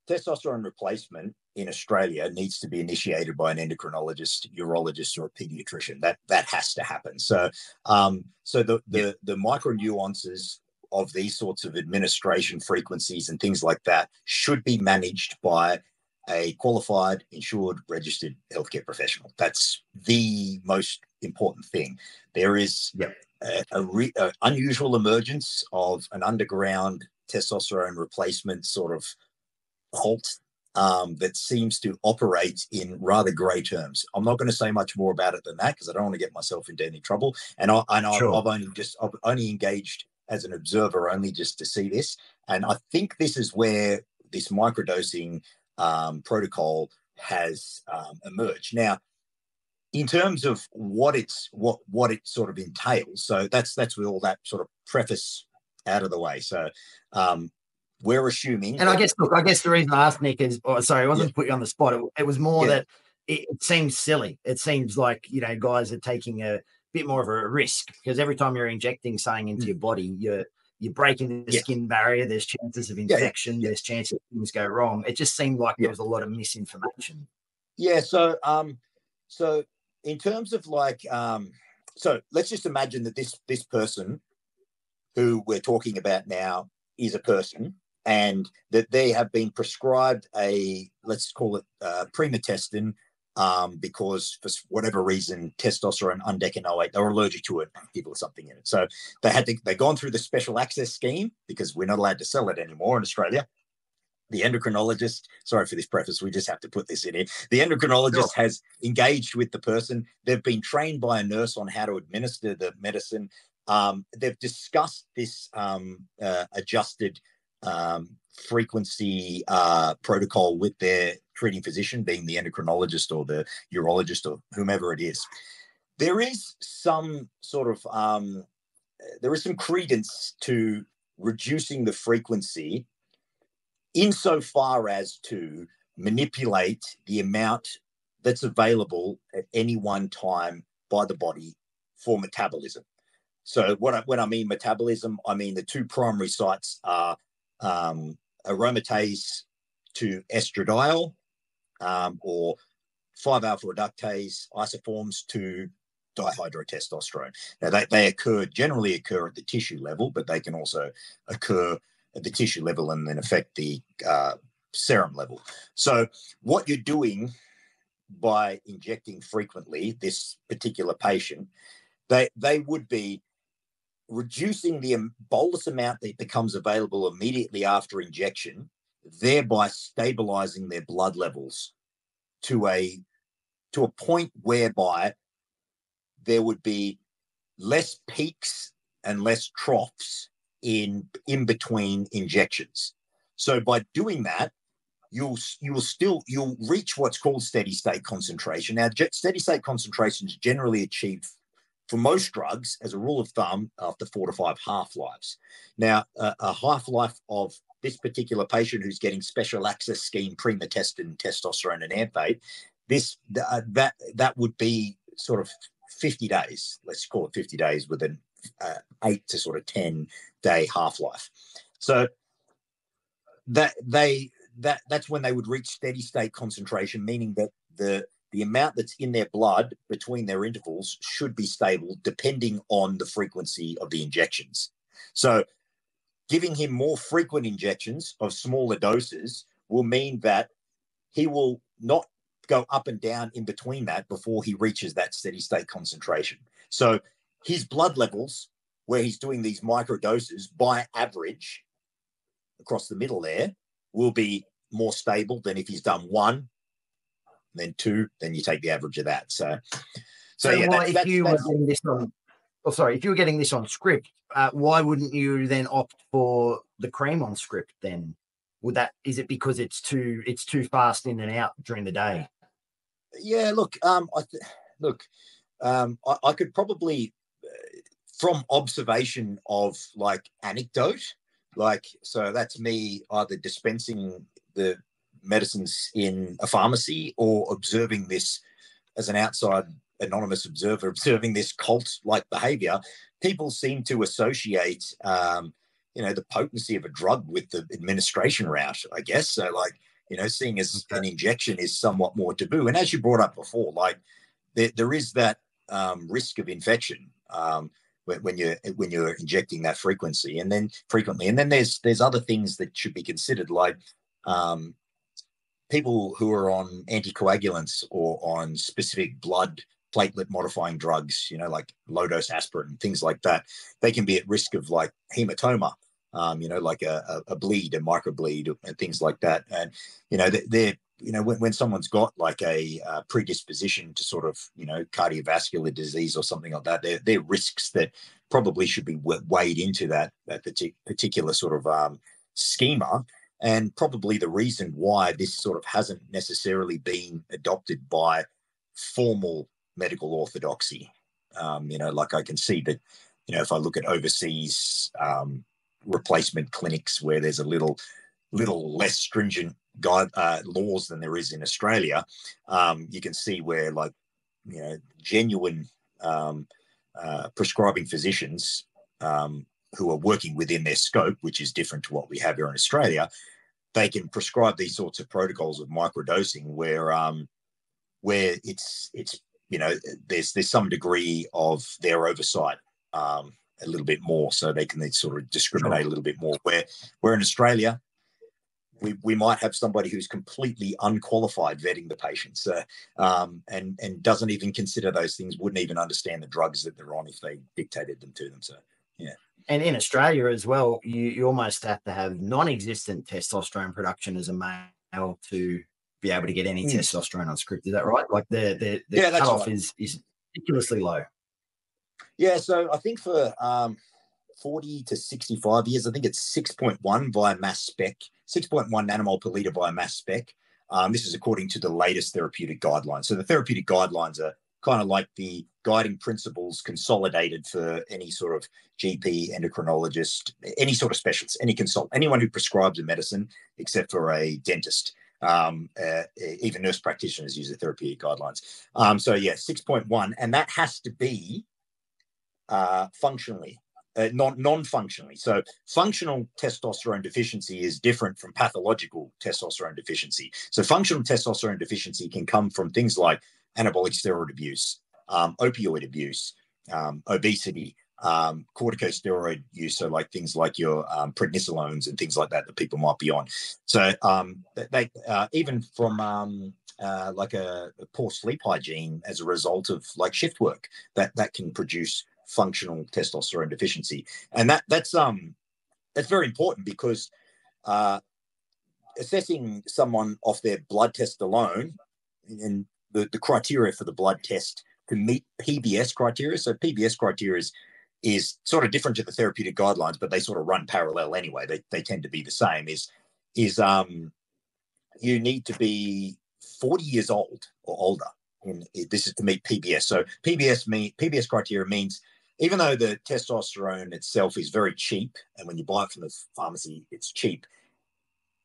testosterone replacement in Australia needs to be initiated by an endocrinologist, urologist, or a pediatrician. That has to happen. So, the micro nuances of these sorts of administration frequencies and things like that should be managed by a qualified, insured, registered healthcare professional. That's the most important thing. There is an unusual emergence of an underground testosterone replacement sort of halt that seems to operate in rather grey terms. I'm not going to say much more about it than that because I don't want to get myself into any trouble. And I've only engaged as an observer only just to see this. And I think this is where this microdosing protocol has emerged. Now, in terms of what it sort of entails, so that's with all that sort of preface out of the way. So we're assuming, and I guess the reason I asked Nick is, sorry, I wasn't to put you on the spot. It was more that it seems silly. It seems like guys are taking a bit more of a risk, because every time you're injecting something into your body, you're breaking the skin barrier. There's chances of infection. There's chances things go wrong. It just seemed like there was a lot of misinformation. Yeah. So, so in terms of like, so let's just imagine that this person who we're talking about now is a person, and that they have been prescribed a, let's call it prematestin, because for whatever reason, testosterone undecanoate, they were allergic to it, people or something in it. So they had to, they've gone through the special access scheme, because we're not allowed to sell it anymore in Australia. The endocrinologist, sorry for this preface, we just have to put this in here. The endocrinologist has engaged with the person. They've been trained by a nurse on how to administer the medicine. They've discussed this adjusted frequency protocol with their treating physician, being the endocrinologist or the urologist or whomever it is. There is some sort of, there is some credence to reducing the frequency insofar as to manipulate the amount that's available at any one time by the body for metabolism. So when I mean metabolism, I mean the two primary sites are aromatase to estradiol, or 5-alpha reductase isoforms to dihydrotestosterone. Now they generally occur at the tissue level, but they can also occur at the tissue level and then affect the serum level. So what you're doing by injecting frequently this particular patient, they would be reducing the bolus amount that becomes available immediately after injection, thereby stabilizing their blood levels to a point whereby there would be less peaks and less troughs in between injections. So by doing that, you'll reach what's called steady state concentration. Now, steady state concentration is generally achieved for most drugs, as a rule of thumb, after 4 to 5 half-lives. Now, a half-life of this particular patient who's getting special access scheme, prematestin, testosterone, and amphate, that would be sort of 50 days. Let's call it 50 days with an 8 to sort of 10-day half-life. So that's when they would reach steady state concentration, meaning that the amount that's in their blood between their intervals should be stable depending on the frequency of the injections. So giving him more frequent injections of smaller doses will mean that he will not go up and down in between that before he reaches that steady state concentration. So his blood levels, where he's doing these micro doses, by average across the middle there, will be more stable than if he's done 1, then 2, then you take the average of that. So yeah, if you were getting this on script, why wouldn't you then opt for the cream on script then? Is it because it's too fast in and out during the day? Yeah, look, I could probably, from observation of like anecdote, like, so that's me either dispensing the medicines in a pharmacy or observing this as an outside anonymous observer, observing this cult-like behavior, people seem to associate, the potency of a drug with the administration route, I guess. So like, seeing as an injection is somewhat more taboo. And as you brought up before, like there is that risk of infection when you're injecting that frequency and then frequently. And then there's other things that should be considered, like, people who are on anticoagulants or on specific blood platelet modifying drugs, like low dose aspirin, things like that, they can be at risk of like hematoma, like a bleed, a microbleed and things like that. And, when someone's got like a predisposition to sort of, cardiovascular disease or something like that, they're risks that probably should be weighed into that particular sort of schema. And probably the reason why this sort of hasn't necessarily been adopted by formal medical orthodoxy. Like I can see that, if I look at overseas replacement clinics where there's a little less stringent laws than there is in Australia, you can see where like, genuine prescribing physicians who are working within their scope, which is different to what we have here in Australia, they can prescribe these sorts of protocols of microdosing where it's you know, there's some degree of their oversight a little bit more, so they can sort of discriminate a little bit more. Where in Australia, we might have somebody who's completely unqualified vetting the patients and doesn't even consider those things, wouldn't even understand the drugs that they're on if they dictated them to them. So, yeah. And in Australia as well, you almost have to have non-existent testosterone production as a male to be able to get any testosterone on script. Is that right? Like the cutoff is ridiculously low. Yeah, so I think for 40 to 65 years, I think it's 6.1 via mass spec, 6.1 nanomole per litre via mass spec. This is according to the latest therapeutic guidelines. So the therapeutic guidelines are kind of like the guiding principles consolidated for any sort of GP, endocrinologist, any sort of specialist, any consultant, anyone who prescribes a medicine except for a dentist. Even nurse practitioners use the therapeutic guidelines. So, yeah, 6.1. And that has to be functionally, non-functionally. So functional testosterone deficiency is different from pathological testosterone deficiency. So functional testosterone deficiency can come from things like anabolic steroid abuse, opioid abuse, obesity, corticosteroid use, so like things like your prednisolones and things like that people might be on. So they even from like a poor sleep hygiene as a result of like shift work, that can produce functional testosterone deficiency, and that's very important because assessing someone off their blood test alone and the criteria for the blood test to meet PBS criteria. So PBS criteria is sort of different to the therapeutic guidelines, but they sort of run parallel anyway. They tend to be the same. You need to be 40 years old or older, and this is to meet PBS. So PBS criteria means, even though the testosterone itself is very cheap, and when you buy it from the pharmacy, it's cheap,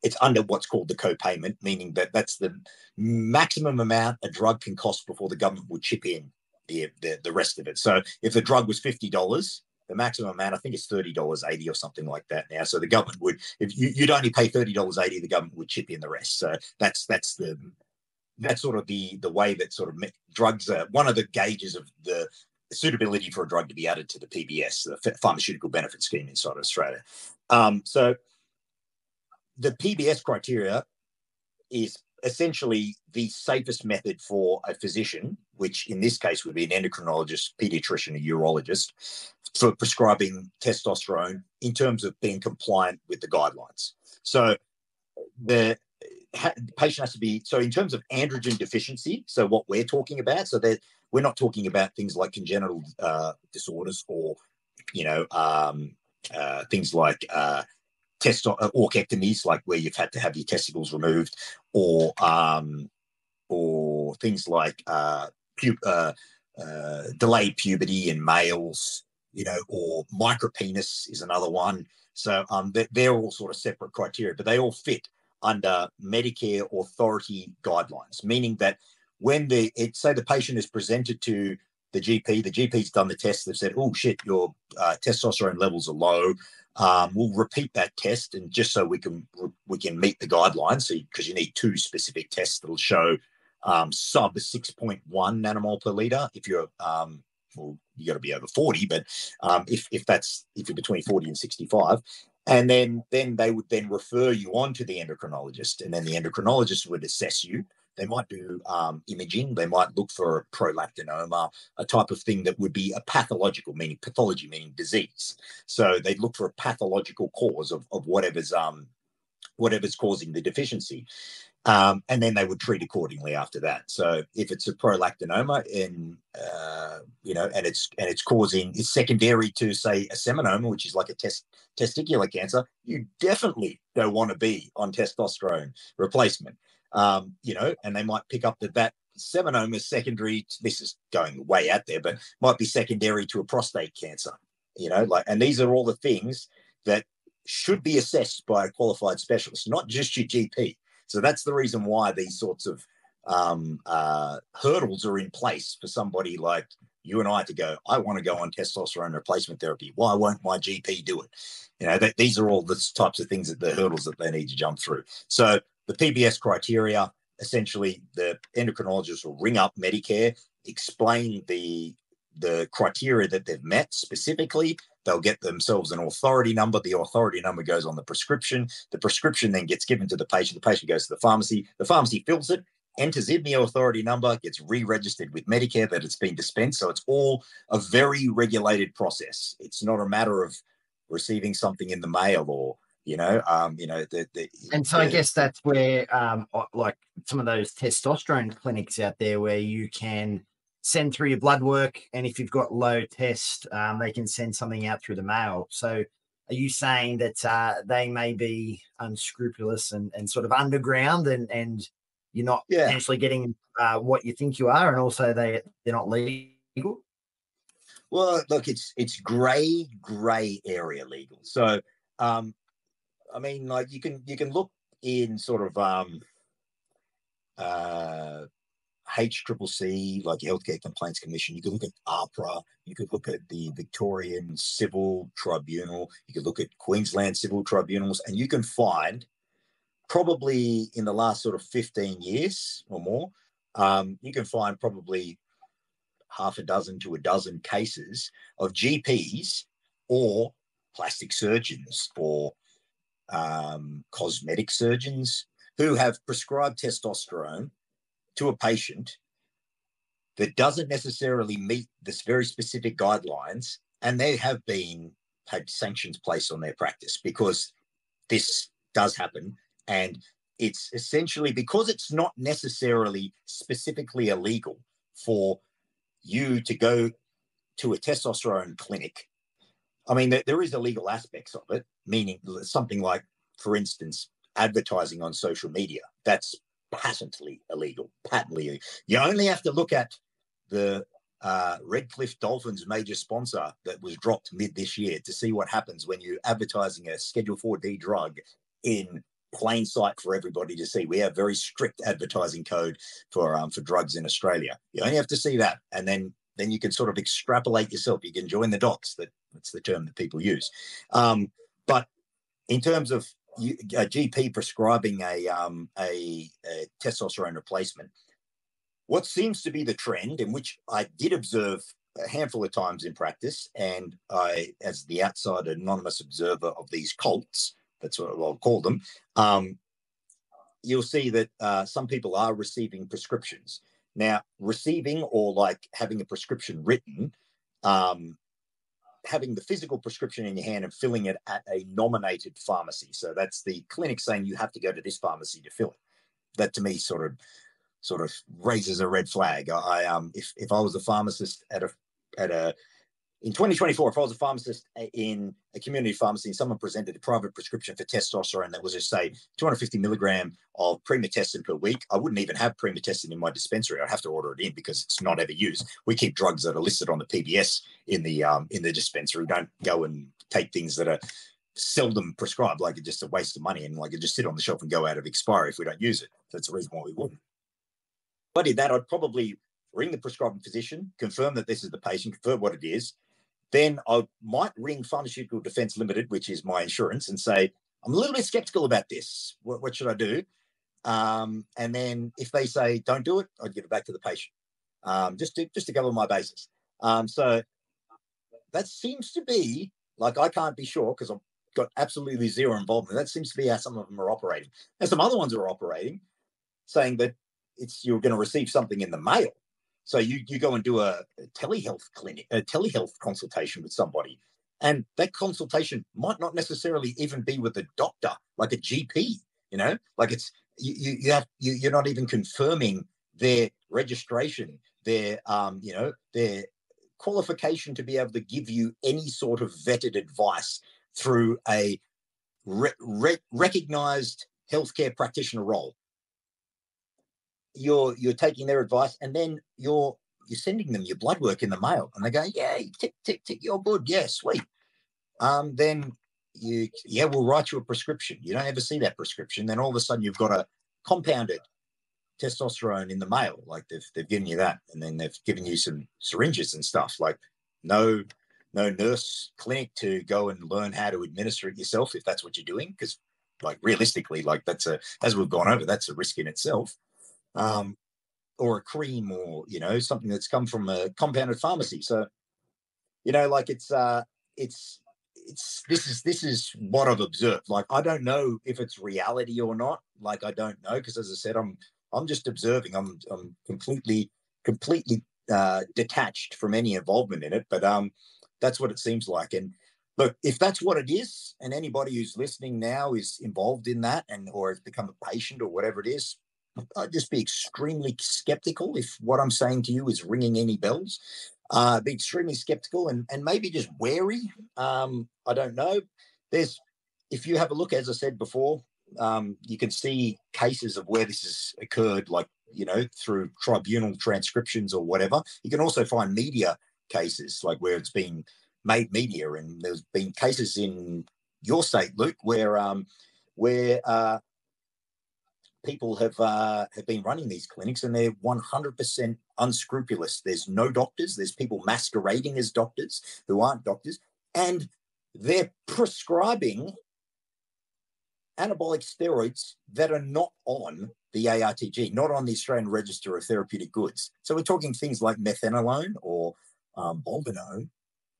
it's under what's called the co-payment, meaning that's the maximum amount a drug can cost before the government will chip in the rest of it. So if the drug was $50, the maximum amount, I think it's $30.80 or something like that now. So the government would, if you'd only pay $30.80, the government would chip in the rest. So that's sort of the way that sort of drugs are. One of the gauges of the suitability for a drug to be added to the PBS, the Pharmaceutical Benefit Scheme inside Australia. So the PBS criteria is essentially the safest method for a physician, which in this case would be an endocrinologist, pediatrician, a urologist, for prescribing testosterone in terms of being compliant with the guidelines. So the patient has to be, so in terms of androgen deficiency, so what we're talking about, so that we're not talking about things like congenital disorders or, you know, things like orchectomies, like where you've had to have your testicles removed, or things like delayed puberty in males, you know, or micropenis is another one. So they're all sort of separate criteria, but they all fit under Medicare authority guidelines, meaning that when say the patient is presented to the GP, the GP's done the test, they've said, oh shit, your testosterone levels are low. We'll repeat that test, and just so we can meet the guidelines, so because you need two specific tests that'll show sub 6.1 nanomole per liter if you're well, you got to be over 40, but if you're between 40 and 65, and then they would then refer you on to the endocrinologist, and then the endocrinologist would assess you. They might do imaging. They might look for a prolactinoma, a type of thing that would be a pathological, meaning pathology, meaning disease. So they'd look for a pathological cause of whatever's causing the deficiency. And then they would treat accordingly after that. So if it's a prolactinoma and it's causing, it's secondary to, say, a seminoma, which is like a testicular cancer, you definitely don't want to be on testosterone replacement. You know, and they might pick up that seminoma is secondary to, this is going way out there, but might be secondary to a prostate cancer, you know, like, and these are all the things that should be assessed by a qualified specialist, not just your GP. So that's the reason why these sorts of hurdles are in place for somebody like you and I to go, I want to go on testosterone replacement therapy. Why won't my GP do it? You know, these are all the types of things, that the hurdles that they need to jump through. So the PBS criteria, essentially the endocrinologist will ring up Medicare, explain the criteria that they've met specifically. They'll get themselves an authority number. The authority number goes on the prescription. The prescription then gets given to the patient. The patient goes to the pharmacy. The pharmacy fills it, enters in the authority number, gets re-registered with Medicare that it's been dispensed. So it's all a very regulated process. It's not a matter of receiving something in the mail or, And so I guess that's where, like some of those testosterone clinics out there where you can send through your blood work, and if you've got low test, they can send something out through the mail. So are you saying that they may be unscrupulous and sort of underground, and you're not potentially getting what you think you are, and also they're not legal? Well, look, it's grey area legal. So, I mean, like you can look in sort of HCCC, like Healthcare Complaints Commission. You could look at APRA. You could look at the Victorian Civil Tribunal. You could look at Queensland Civil Tribunals, and you can find probably in the last sort of 15 years or more, you can find probably half a dozen to a dozen cases of GPs or plastic surgeons or cosmetic surgeons who have prescribed testosterone to a patient that doesn't necessarily meet this very specific guidelines, and they have been had sanctions placed on their practice, because this does happen. And it's essentially because it's not necessarily specifically illegal for you to go to a testosterone clinic. I mean, there is illegal aspects of it, meaning something like, for instance, advertising on social media. That's patently illegal, You only have to look at the Redcliffe Dolphins major sponsor that was dropped mid this year to see what happens when you're advertising a Schedule 4D drug in plain sight for everybody to see. We have very strict advertising code for drugs in Australia. You only have to see that, and then you can sort of extrapolate yourself. You can join the dots. That's the term that people use. But in terms of a GP prescribing a testosterone replacement, what seems to be the trend, and which I did observe a handful of times in practice, and I, as the outside anonymous observer of these cults, that's what I'll call them, you'll see that some people are receiving prescriptions. Now, receiving or like having a prescription written, having the physical prescription in your hand and filling it at a nominated pharmacy. So that's the clinic saying you have to go to this pharmacy to fill it. That to me sort of raises a red flag. If I was a pharmacist in 2024, if I was a pharmacist in a community pharmacy and someone presented a private prescription for testosterone that was just, say, 250 milligram of promethazine per week, I wouldn't even have promethazine in my dispensary. I'd have to order it in because it's not ever used. We keep drugs that are listed on the PBS in the dispensary. Don't go and take things that are seldom prescribed, like it's just a waste of money and like it just sit on the shelf and go out of expiry if we don't use it. That's the reason why we wouldn't. But in that, I'd probably ring the prescribing physician, confirm that this is the patient, confirm what it is. Then I might ring Pharmaceutical Defence Limited, which is my insurance, and say, I'm a little bit sceptical about this. What should I do? And then if they say, don't do it, I'd give it back to the patient, just to cover my bases. So that seems to be, like, I can't be sure because I've got absolutely zero involvement. That seems to be how some of them are operating. And some other ones are operating, saying that you're going to receive something in the mail. So you go and do a telehealth clinic, a telehealth consultation with somebody, and that consultation might not necessarily even be with a doctor, like a GP. Like it's you're not even confirming their registration, their their qualification to be able to give you any sort of vetted advice through a recognised healthcare practitioner role. You're taking their advice, and then you're sending them your blood work in the mail, and they go, yeah, tick, tick, tick, you're good, yeah, sweet. Then we'll write you a prescription. You don't ever see that prescription. Then all of a sudden you've got a compounded testosterone in the male. Like they've given you that, and then they've given you some syringes and stuff. Like no nurse clinic to go and learn how to administer it yourself if that's what you're doing, because like realistically, like that's a, as we've gone over, that's a risk in itself. Or a cream, or you know, something that's come from a compounded pharmacy. So you know, like it's this is what I've observed. Like I don't know if it's reality or not. Like I don't know, because as I said, I'm just observing. I'm completely detached from any involvement in it. But that's what it seems like. And look, if that's what it is, and anybody who's listening now is involved in that, and or has become a patient or whatever it is, I'd just be extremely skeptical if what I'm saying to you is ringing any bells. Be extremely skeptical and maybe just wary. I don't know. If you have a look, as I said before, you can see cases of where this has occurred, like, you know, through tribunal transcriptions or whatever. You can also find media cases, like where it's been made media, and there's been cases in your state, Luke, where people have been running these clinics, and they're 100% unscrupulous. There's no doctors. There's people masquerading as doctors who aren't doctors, and they're prescribing anabolic steroids that are not on the ARTG, not on the Australian Register of Therapeutic Goods. So we're talking things like methanolone or boldenone,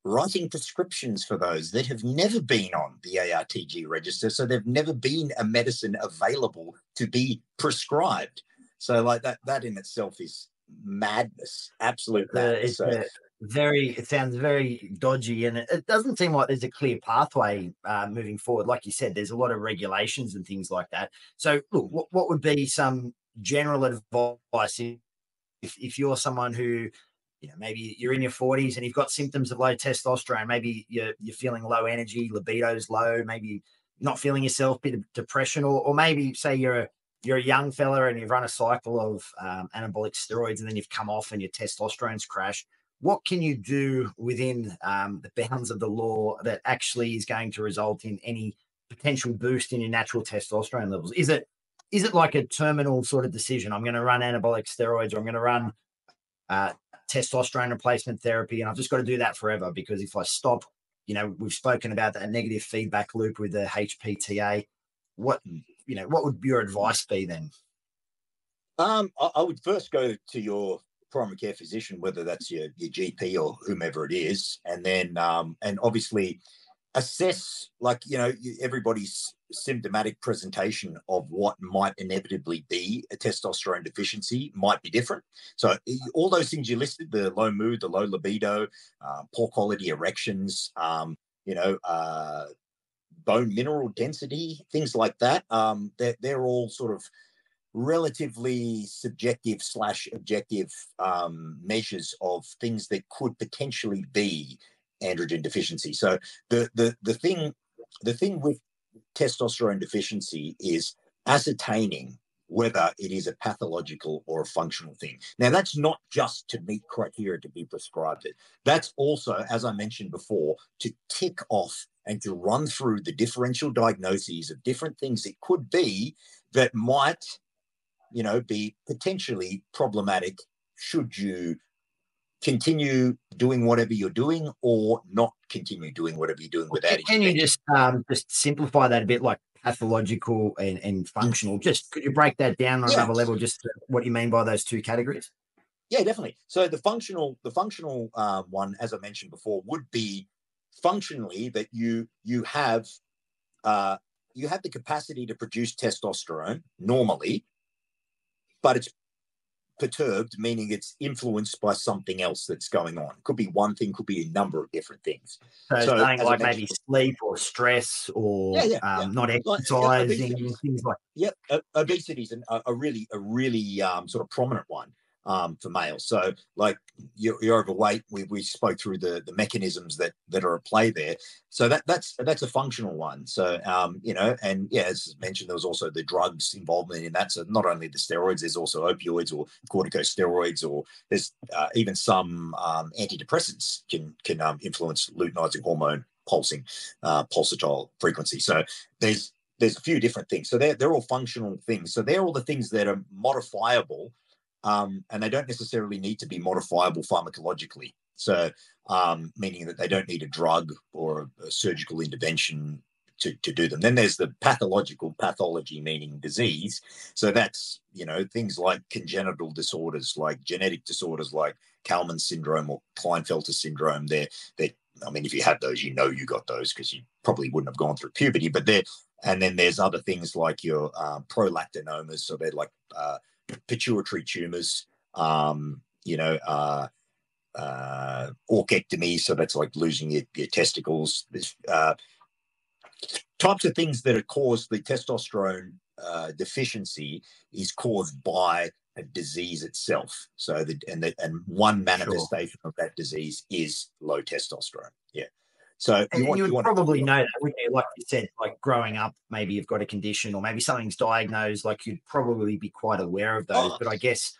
writing prescriptions for those that have never been on the ARTG register. So they've never been a medicine available to be prescribed. So like that in itself is madness, absolute madness. It sounds very dodgy, and it doesn't seem like there's a clear pathway moving forward. Like you said, there's a lot of regulations and things like that. So look, what would be some general advice if you're someone who, you know, maybe you're in your 40s and you've got symptoms of low testosterone, maybe you're feeling low energy, libido's low, maybe not feeling yourself, bit of depression, or maybe say you're a young fella and you've run a cycle of anabolic steroids, and then you've come off and your testosterone's crashed. What can you do within the bounds of the law that actually is going to result in any potential boost in your natural testosterone levels? Is it like a terminal sort of decision? I'm going to run anabolic steroids, or I'm going to run testosterone replacement therapy, and I've just got to do that forever, because if I stop, you know, we've spoken about that negative feedback loop with the HPTA. What would your advice be then? I would first go to your primary care physician, whether that's your GP or whomever it is, and then and obviously assess, like, you know, everybody's symptomatic presentation of what might inevitably be a testosterone deficiency might be different. So all those things you listed, the low mood, the low libido, poor quality erections, bone mineral density, things like that, they're all sort of relatively subjective / objective measures of things that could potentially be androgen deficiency. So the thing with testosterone deficiency is ascertaining whether it is a pathological or a functional thing. Now, that's not just to meet criteria to be prescribed it. That's also, as I mentioned before, to tick off and to run through the differential diagnoses of different things it could be that might, you know, be potentially problematic should you continue doing whatever you're doing or not continue doing whatever you're doing without it. Can you just simplify that a bit, like pathological and functional? Just could you break that down on another level, just what you mean by those two categories? Yeah, definitely. So the functional one, as I mentioned before, would be functionally that you have the capacity to produce testosterone normally, but it's perturbed, meaning it's influenced by something else that's going on. Could be one thing, could be a number of different things. So like maybe sleep or stress or not exercising, like things like that. Yep, obesity is a really sort of prominent one for males. So like you're overweight. We spoke through the mechanisms that are at play there. So that's a functional one. So as mentioned, there was also the drugs involvement in that. So not only the steroids, there's also opioids or corticosteroids, or there's even some antidepressants can influence luteinizing hormone pulsatile frequency. So there's there's a few different things. So they're all functional things. So they're all the things that are modifiable, and they don't necessarily need to be modifiable pharmacologically. So meaning that they don't need a drug or a surgical intervention to do them. Then there's the pathology, meaning disease. So that's, things like congenital disorders, like genetic disorders, like Kalman syndrome or Klinefelter syndrome. If you had those, you got those because you probably wouldn't have gone through puberty. And then there's other things like your prolactinomas. So they're like pituitary tumors, orchectomy. So that's like losing your testicles. There's types of things that are caused. The testosterone deficiency is caused by a disease itself. So and one manifestation of that disease is low testosterone. Yeah. So you would probably know that, wouldn't you? Like you said, like growing up, maybe you've got a condition or maybe something's diagnosed, like you'd probably be quite aware of those, but I guess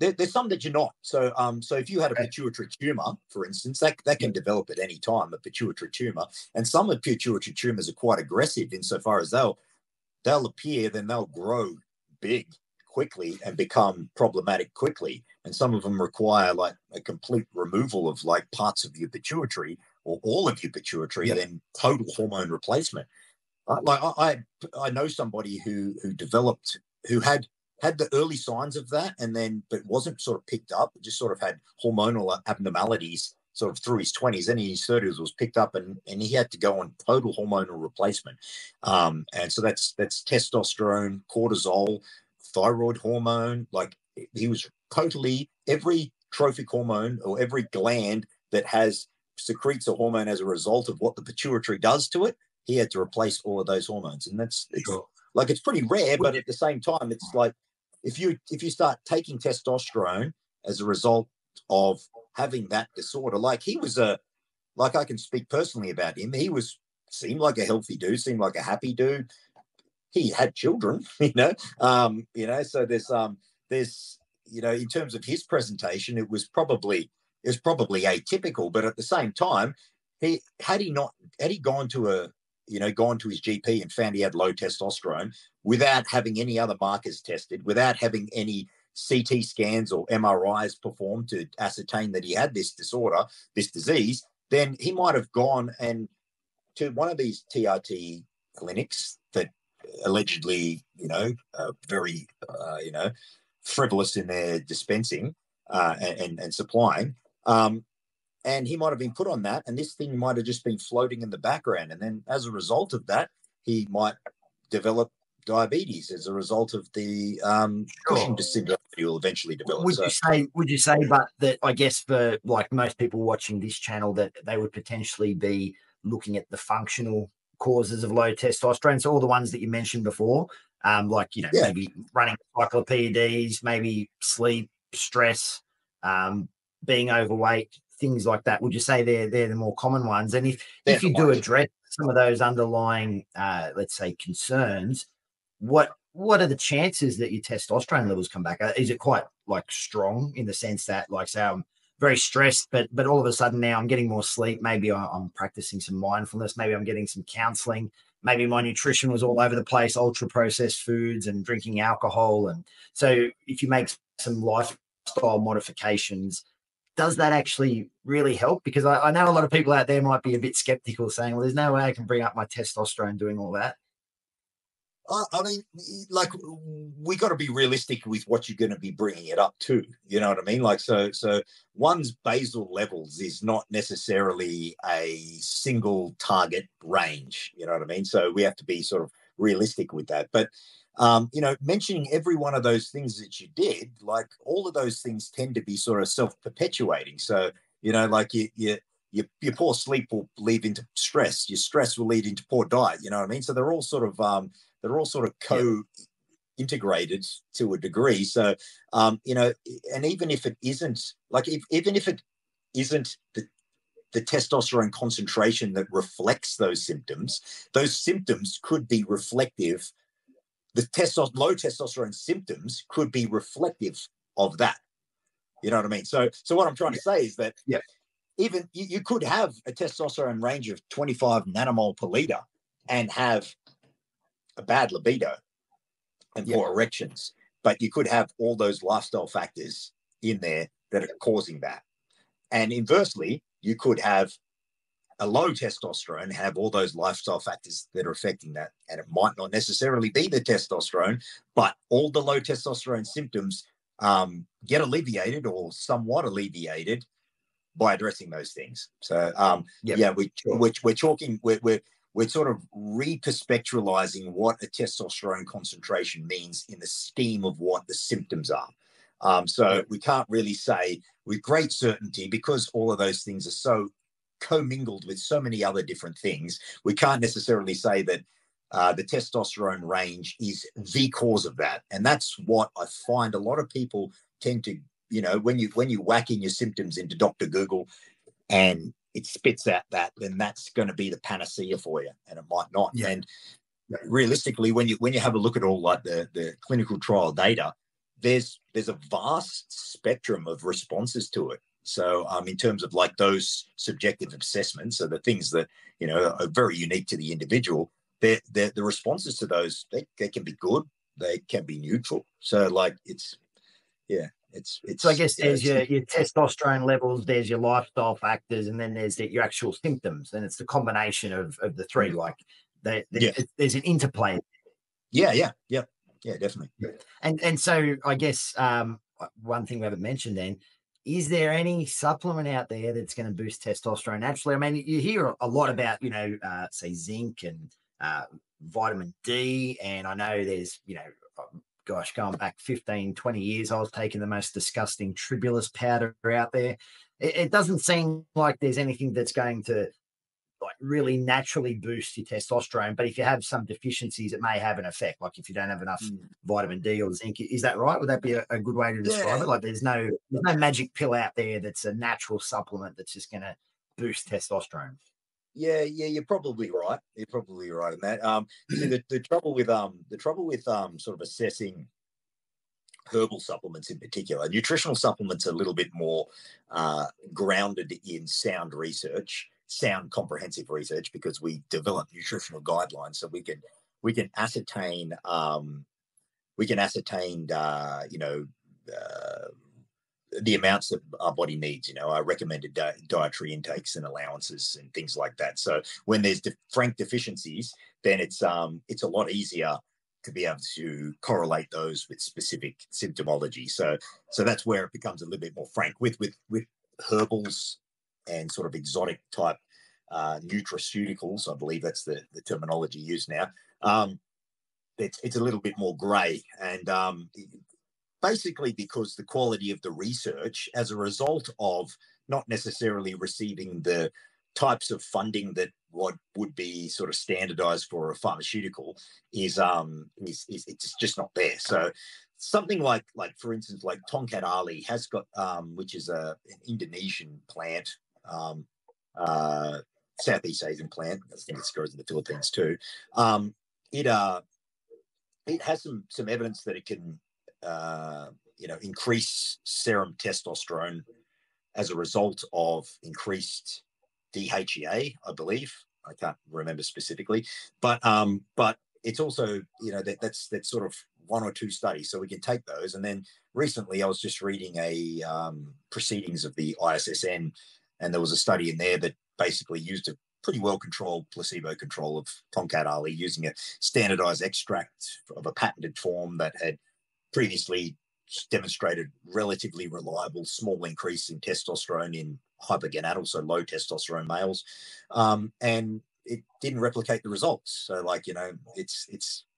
there's some that you're not. So so if you had a pituitary tumor, for instance, that can develop at any time, a pituitary tumor. And some of pituitary tumors are quite aggressive insofar as they'll appear, then they'll grow big quickly and become problematic quickly. And some of them require like a complete removal of like parts of your pituitary or all of your pituitary, then total hormone replacement. Like I know somebody who had the early signs of that, and then but wasn't sort of picked up, just sort of had hormonal abnormalities sort of through his 20s, and in his 30s was picked up, and he had to go on total hormonal replacement. And so that's testosterone, cortisol, thyroid hormone. Like he was totally, every trophic hormone or every gland that secretes a hormone as a result of what the pituitary does to it, he had to replace all of those hormones. And it's pretty rare, but at the same time, it's like if you start taking testosterone as a result of having that disorder, like he was I can speak personally about him. He seemed like a healthy dude, seemed like a happy dude. He had children, so there's in terms of his presentation, it was probably atypical, but at the same time, had he gone to his GP and found he had low testosterone without having any other markers tested, without having any CT scans or MRIs performed to ascertain that he had this disorder, this disease, then he might have gone and to one of these TRT clinics that allegedly, very, frivolous in their dispensing and supplying. And he might have been put on that, and this thing might have just been floating in the background. And then as a result of that, he might develop diabetes as a result of the Cushing's syndrome that he will eventually develop. Would you say, but that I guess for like most people watching this channel, that they would potentially be looking at the functional causes of low testosterone? So all the ones that you mentioned before, maybe running encyclopedias, maybe sleep, stress, being overweight, things like that. Would you say they're the more common ones? And if you do address some of those underlying, let's say, concerns, what are the chances that your testosterone levels come back? Is it quite like strong in the sense that, like, say I'm very stressed, but all of a sudden now I'm getting more sleep. Maybe I'm practicing some mindfulness. Maybe I'm getting some counseling. Maybe my nutrition was all over the place, ultra processed foods and drinking alcohol. And so if you make some lifestyle modifications, does that actually really help? Because I know a lot of people out there might be a bit skeptical, saying, well, there's no way I can bring up my testosterone doing all that. We got to be realistic with what you're going to be bringing it up to. You know what I mean? Like, so one's basal levels is not necessarily a single target range. You know what I mean? So we have to be sort of realistic with that. But mentioning every one of those things that you did, like all of those things tend to be sort of self-perpetuating. So, your poor sleep will lead into stress. Your stress will lead into poor diet. You know what I mean? So they're all sort of co-integrated to a degree. So, and even if it isn't the testosterone concentration that reflects those symptoms could be reflective. The low testosterone symptoms could be reflective of that. You know what I mean? So what I'm trying to say is that even you could have a testosterone range of 25 nanomole per liter and have a bad libido and poor erections, but you could have all those lifestyle factors in there that are causing that. And inversely, you could have a low testosterone, have all those lifestyle factors that are affecting that. And it might not necessarily be the testosterone, but all the low testosterone symptoms get alleviated or somewhat alleviated by addressing those things. So we're sort of re-perspectualizing what a testosterone concentration means in the scheme of what the symptoms are. So we can't really say with great certainty, because all of those things are so commingled with so many other different things, we can't necessarily say that the testosterone range is the cause of that. And that's what I find a lot of people tend to, you know, when you whack in your symptoms into Dr. Google and it spits out that, then that's going to be the panacea for you, and it might not. Yeah. And realistically, when you have a look at all like the clinical trial data, there's a vast spectrum of responses to it. So in terms of like those subjective assessments, so the things that, you know, are very unique to the individual, the responses to those, they can be good, they can be neutral. So like it's so I guess there's your testosterone levels, there's your lifestyle factors, and then there's your actual symptoms. And it's the combination of the three, like there's an interplay. Yeah, definitely. And so I guess one thing we haven't mentioned then, is there any supplement out there that's going to boost testosterone naturally? I mean, you hear a lot about, you know, say zinc and vitamin D. And I know there's, you know, gosh, going back 15, 20 years, I was taking the most disgusting tribulus powder out there. It doesn't seem like there's anything that's going to like really naturally boost your testosterone. But if you have some deficiencies, it may have an effect. Like if you don't have enough vitamin D or zinc, is that right? Would that be a good way to describe it? Like there's no magic pill out there that's a natural supplement that's just going to boost testosterone. Yeah, you're probably right. You're probably right in that. See, the trouble with sort of assessing herbal supplements in particular, nutritional supplements are a little bit more grounded in sound research. Sound comprehensive research, because we develop nutritional guidelines, so we can ascertain the amounts that our body needs, you know, our recommended dietary intakes and allowances and things like that. So when there's frank deficiencies, then it's a lot easier to be able to correlate those with specific symptomology. So that's where it becomes a little bit more frank with herbals and sort of exotic type nutraceuticals, I believe that's the terminology used now. It's a little bit more grey, and basically because the quality of the research, as a result of not necessarily receiving the types of funding that what would be sort of standardised for a pharmaceutical, is it's just not there. So something like for instance, like Tonkat Ali has got, which is an Indonesian plant. Southeast Asian plant. I think it grows in the Philippines too. It has some evidence that it can increase serum testosterone as a result of increased DHEA, I believe. I can't remember specifically, but it's also, you know, that's sort of one or two studies, so we can take those. And then recently I was just reading a proceedings of the ISSN, and there was a study in there that basically used a pretty well-controlled placebo control of Tonkat Ali using a standardized extract of a patented form that had previously demonstrated relatively reliable small increase in testosterone in hypergonadal, so low testosterone males, and it didn't replicate the results. So like, you know, it's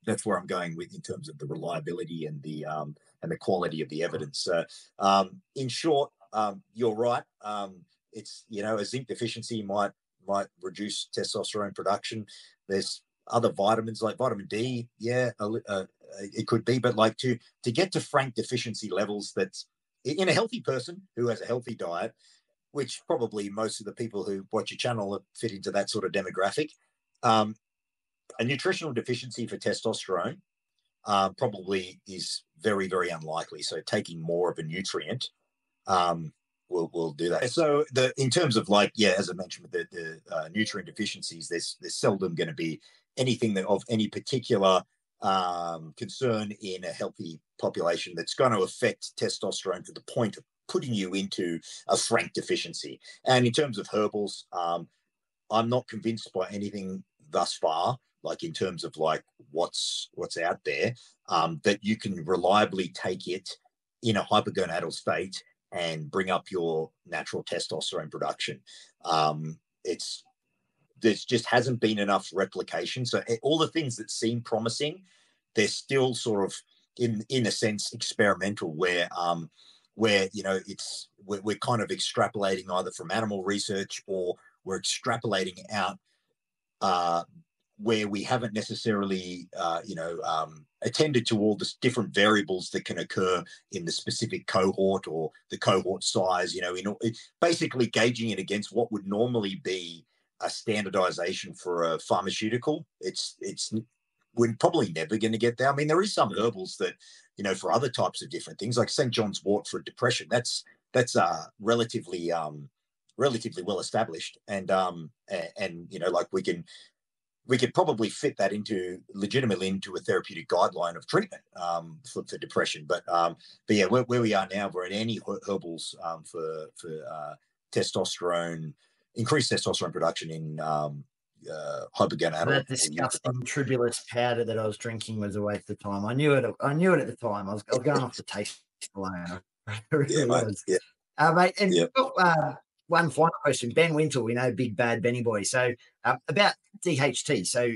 that's where I'm going with in terms of the reliability and the quality of the evidence. So in short, you're right. It's, you know, a zinc deficiency might reduce testosterone production. There's other vitamins like vitamin D. Yeah, it could be, but like to get to frank deficiency levels, that's in a healthy person who has a healthy diet, which probably most of the people who watch your channel fit into that sort of demographic. A nutritional deficiency for testosterone probably is very, very unlikely. So taking more of a nutrient will do that. So in terms of like, as I mentioned, with the nutrient deficiencies, there's seldom going to be anything that of any particular concern in a healthy population that's going to affect testosterone to the point of putting you into a frank deficiency. And in terms of herbals, I'm not convinced by anything thus far, like in terms of like what's out there, that you can reliably take it in a hypergonadal state and bring up your natural testosterone production. There just hasn't been enough replication. So all the things that seem promising, they're still sort of in a sense experimental, where you know we're kind of extrapolating either from animal research or we're extrapolating out where we haven't necessarily attended to all the different variables that can occur in the specific cohort or the cohort size. Basically gauging it against what would normally be a standardization for a pharmaceutical. We're probably never going to get there. I mean, there is some herbals that, for other types of different things, like St. John's Wort for depression, that's relatively well established. And we could probably fit that legitimately into a therapeutic guideline of treatment for depression. But yeah, where we are now, we're in any herbals for testosterone, increased testosterone production in hypergonadal. That disgusting tribulus powder that I was drinking was a waste of time. I knew it at the time. I was going off the taste alone. One final question. Ben Wintle, we know big bad Benny boy. So about DHT. So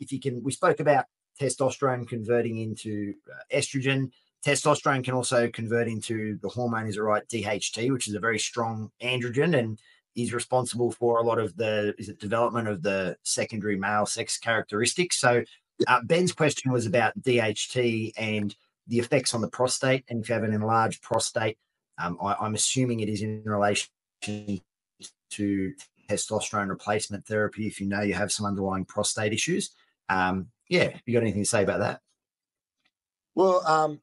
if you can, we spoke about testosterone converting into estrogen. Testosterone can also convert into the hormone, is it right, DHT, which is a very strong androgen and is responsible for a lot of the development of the secondary male sex characteristics. So Ben's question was about DHT and the effects on the prostate. And if you have an enlarged prostate, I'm assuming it is in relation to testosterone replacement therapy if you know you have some underlying prostate issues. You got anything to say about that? Well,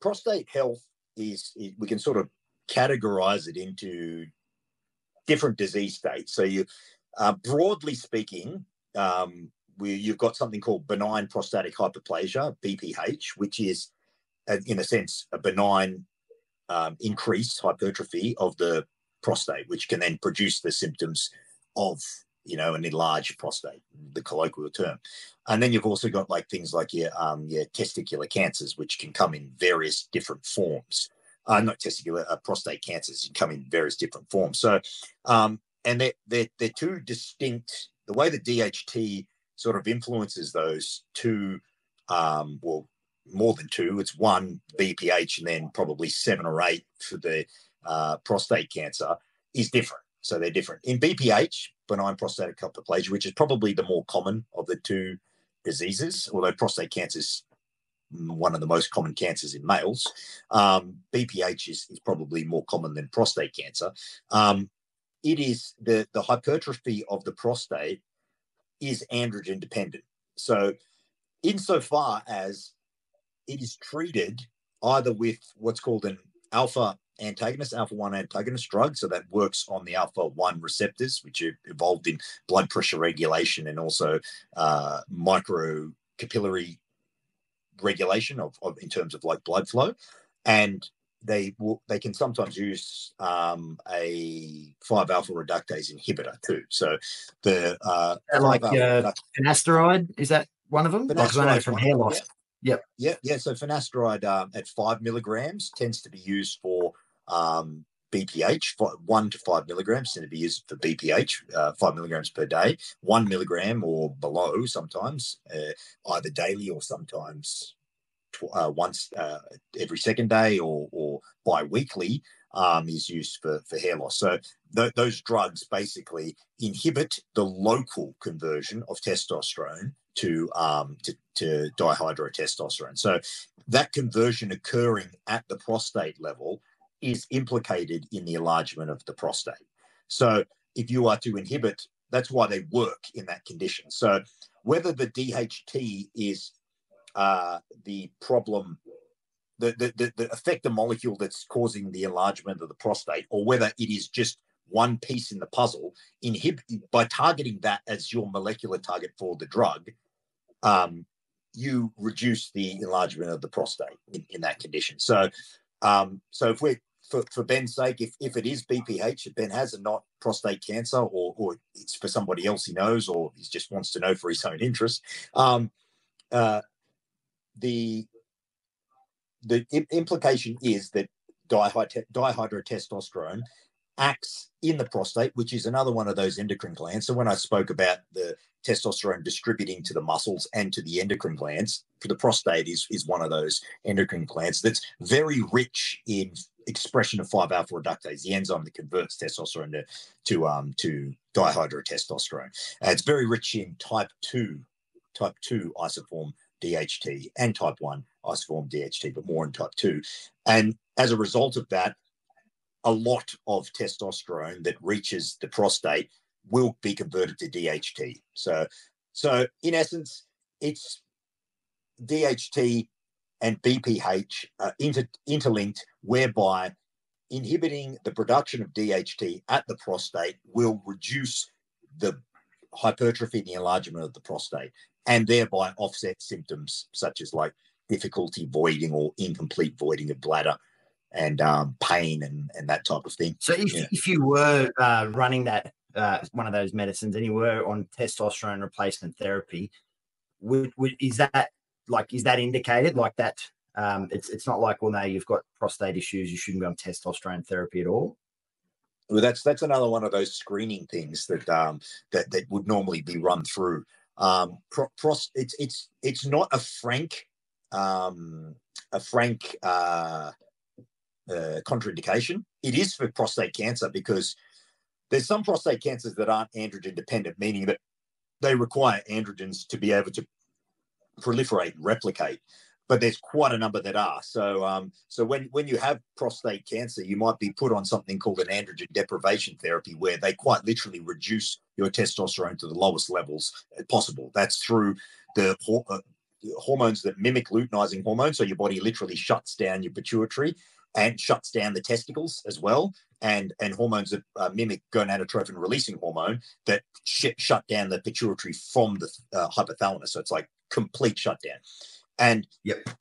prostate health is we can sort of categorize it into different disease states. So you, broadly speaking, you've got something called benign prostatic hyperplasia, BPH, which is, in a sense, a benign increased hypertrophy of the prostate, which can then produce the symptoms of, an enlarged prostate, the colloquial term. And then you've also got like things like your testicular cancers, which can come in various different forms. Prostate cancers come in various different forms. So, and they're two distinct. The way that DHT sort of influences those two, more than two. It's one BPH and then probably 7 or 8 for the prostate cancer is different. So they're different. In BPH, benign prostatic hyperplasia, which is probably the more common of the two diseases, although prostate cancer is one of the most common cancers in males. BPH is probably more common than prostate cancer. It is the hypertrophy of the prostate is androgen dependent. So insofar as it is treated either with what's called an alpha-1 antagonist drug, so that works on the alpha-1 receptors, which are involved in blood pressure regulation and also microcapillary regulation of in terms of like blood flow, and they can sometimes use a 5-alpha reductase inhibitor too. So the finasteride, is that one of them? Because I know from hair loss. Yeah. So finasteride at 5 milligrams tends to be used for BPH. 1 to 5 milligrams tend to be used for BPH, 5 milligrams per day, 1 milligram or below sometimes, either daily or sometimes once every second day or bi-weekly is used for hair loss. So those drugs basically inhibit the local conversion of testosterone to dihydrotestosterone. So that conversion occurring at the prostate level is implicated in the enlargement of the prostate. So if you are to inhibit, that's why they work in that condition. So whether the DHT is the problem, the effector molecule that's causing the enlargement of the prostate, or whether it is just one piece in the puzzle, by targeting that as your molecular target for the drug, you reduce the enlargement of the prostate in that condition. So, so if we're, for Ben's sake, if it is BPH, if Ben has and not prostate cancer, or it's for somebody else he knows, or he just wants to know for his own interest, the implication is that dihydrotestosterone acts in the prostate, which is another one of those endocrine glands. So when I spoke about the testosterone distributing to the muscles and to the endocrine glands, the prostate is one of those endocrine glands that's very rich in expression of 5-alpha reductase, the enzyme that converts testosterone to dihydrotestosterone. It's very rich in type 2 isoform DHT and type 1 isoform DHT, but more in type 2. And as a result of that, a lot of testosterone that reaches the prostate will be converted to DHT. So in essence, it's DHT and BPH are interlinked, whereby inhibiting the production of DHT at the prostate will reduce the hypertrophy and the enlargement of the prostate, and thereby offset symptoms such as like difficulty voiding or incomplete voiding of bladder, and pain and that type of thing. So if you were running that one of those medicines and you were on testosterone replacement therapy, is that indicated like that? It's not like, well, now you've got prostate issues, you shouldn't be on testosterone therapy at all. Well, that's another one of those screening things that that would normally be run through. It's not a frank contraindication. It is for prostate cancer, because there's some prostate cancers that aren't androgen dependent, meaning that they require androgens to be able to proliferate and replicate, but there's quite a number that are. So when you have prostate cancer, you might be put on something called an androgen deprivation therapy, where they quite literally reduce your testosterone to the lowest levels possible. That's through the hormones that mimic luteinizing hormones, so your body literally shuts down your pituitary and shuts down the testicles as well, and hormones that mimic gonadotrophin-releasing hormone that shut down the pituitary from the hypothalamus. So it's like complete shutdown. And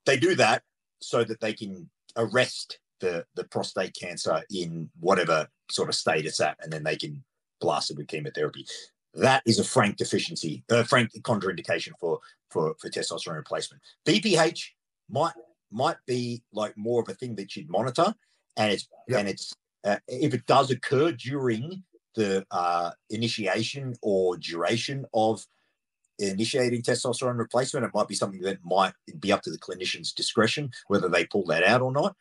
they do that so that they can arrest the prostate cancer in whatever sort of state it's at, and then they can blast it with chemotherapy. That is a frank deficiency, frank contraindication for testosterone replacement. BPH might be like more of a thing that you'd monitor, and it's if it does occur during the initiation or duration of initiating testosterone replacement, it might be something that might be up to the clinician's discretion whether they pull that out or not.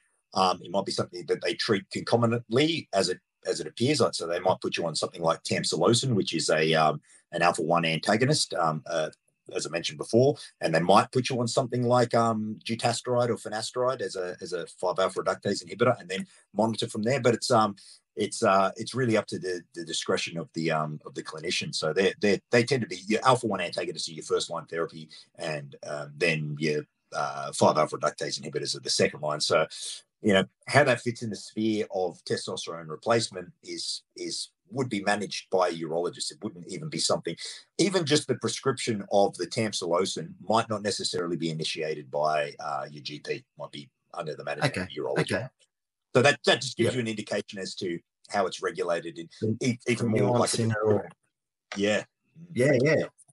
It might be something that they treat concomitantly as it appears. So they might put you on something like tamsulosin, which is an alpha-1 antagonist, as I mentioned before, and they might put you on something like dutasteride or finasteride as a 5-alpha reductase inhibitor, and then monitor from there. But it's really up to the discretion of the clinician. So they tend to be your alpha-1 antagonists are your first line therapy, and then your 5-alpha reductase inhibitors are the second line. So how that fits in the sphere of testosterone replacement would be managed by a urologist. It wouldn't even be something, even just the prescription of the tamsulosin might not necessarily be initiated by your GP. It might be under the management of a urologist. Okay. So that just gives you an indication as to how it's regulated in even more like a... Yeah.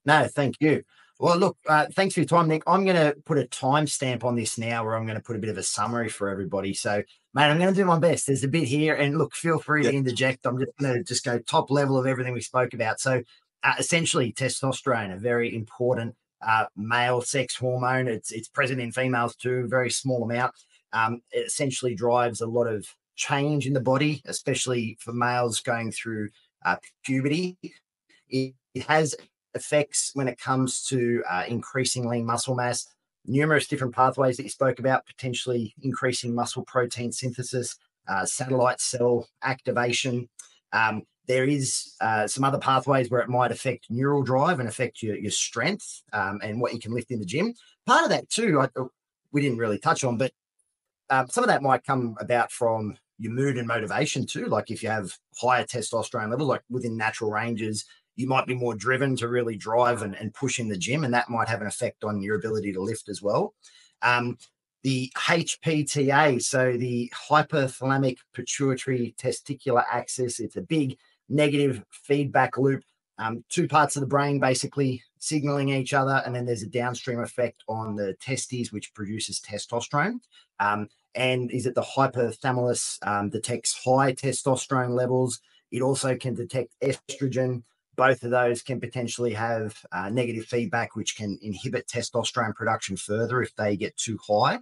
No, thank you. Well, look, thanks for your time, Nick. I'm going to put a timestamp on this now, where I'm going to put a bit of a summary for everybody. So, mate, I'm going to do my best. There's a bit here, and look, feel free to interject. I'm just going to go top level of everything we spoke about. So, essentially, testosterone, a very important male sex hormone. It's present in females too, very small amount. It essentially drives a lot of change in the body, especially for males going through puberty. It has effects when it comes to increasing lean muscle mass, numerous different pathways that you spoke about, potentially increasing muscle protein synthesis, satellite cell activation. There is some other pathways where it might affect neural drive and affect your strength and what you can lift in the gym. Part of that too, we didn't really touch on, but some of that might come about from your mood and motivation too. Like if you have higher testosterone levels, like within natural ranges, you might be more driven to really drive and push in the gym, and that might have an effect on your ability to lift as well. The HPTA, so the hypothalamic pituitary testicular axis, it's a big negative feedback loop. Two parts of the brain basically signaling each other, and then there's a downstream effect on the testes, which produces testosterone. And is it the hypothalamus detects high testosterone levels. It also can detect estrogen. Both of those can potentially have negative feedback, which can inhibit testosterone production further if they get too high.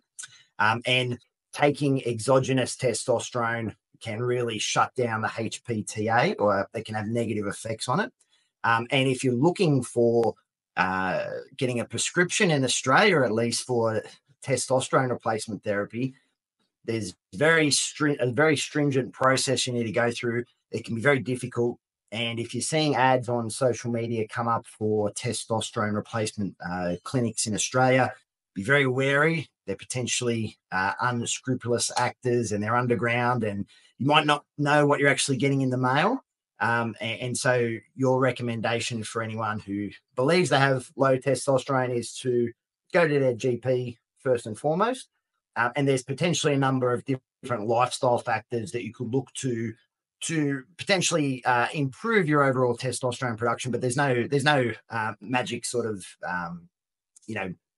And taking exogenous testosterone can really shut down the HPTA, or they can have negative effects on it. And if you're looking for getting a prescription in Australia, at least for testosterone replacement therapy, there's a very stringent process you need to go through. It can be very difficult. And if you're seeing ads on social media come up for testosterone replacement clinics in Australia, be very wary. They're potentially unscrupulous actors, and they're underground, and you might not know what you're actually getting in the mail. And so your recommendation for anyone who believes they have low testosterone is to go to their GP first and foremost. And there's potentially a number of different lifestyle factors that you could look to potentially improve your overall testosterone production, but there's no magic sort of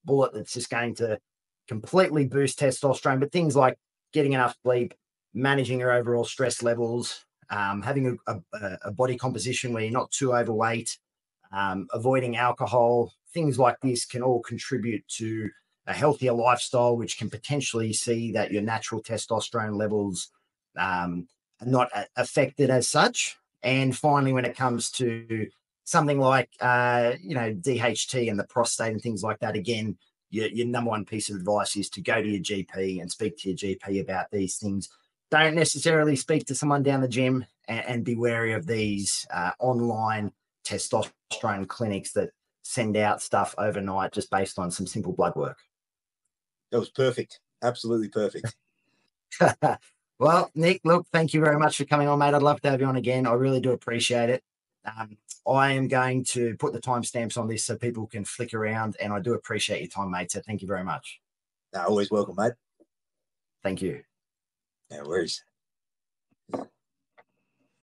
bullet that's just going to completely boost testosterone. But things like getting enough sleep, managing your overall stress levels, having a body composition where you're not too overweight, avoiding alcohol, things like this can all contribute to a healthier lifestyle, which can potentially see that your natural testosterone levels not affected as such. And finally, when it comes to something like DHT and the prostate and things like that, again, your number one piece of advice is to go to your GP and speak to your GP about these things. Don't necessarily speak to someone down the gym, and be wary of these online testosterone clinics that send out stuff overnight just based on some simple blood work. That was perfect. Absolutely perfect. Well, Nick, look, thank you very much for coming on, mate. I'd love to have you on again. I really do appreciate it. I am going to put the timestamps on this so people can flick around, and I do appreciate your time, mate. So thank you very much. No, always welcome, mate. Thank you. No worries.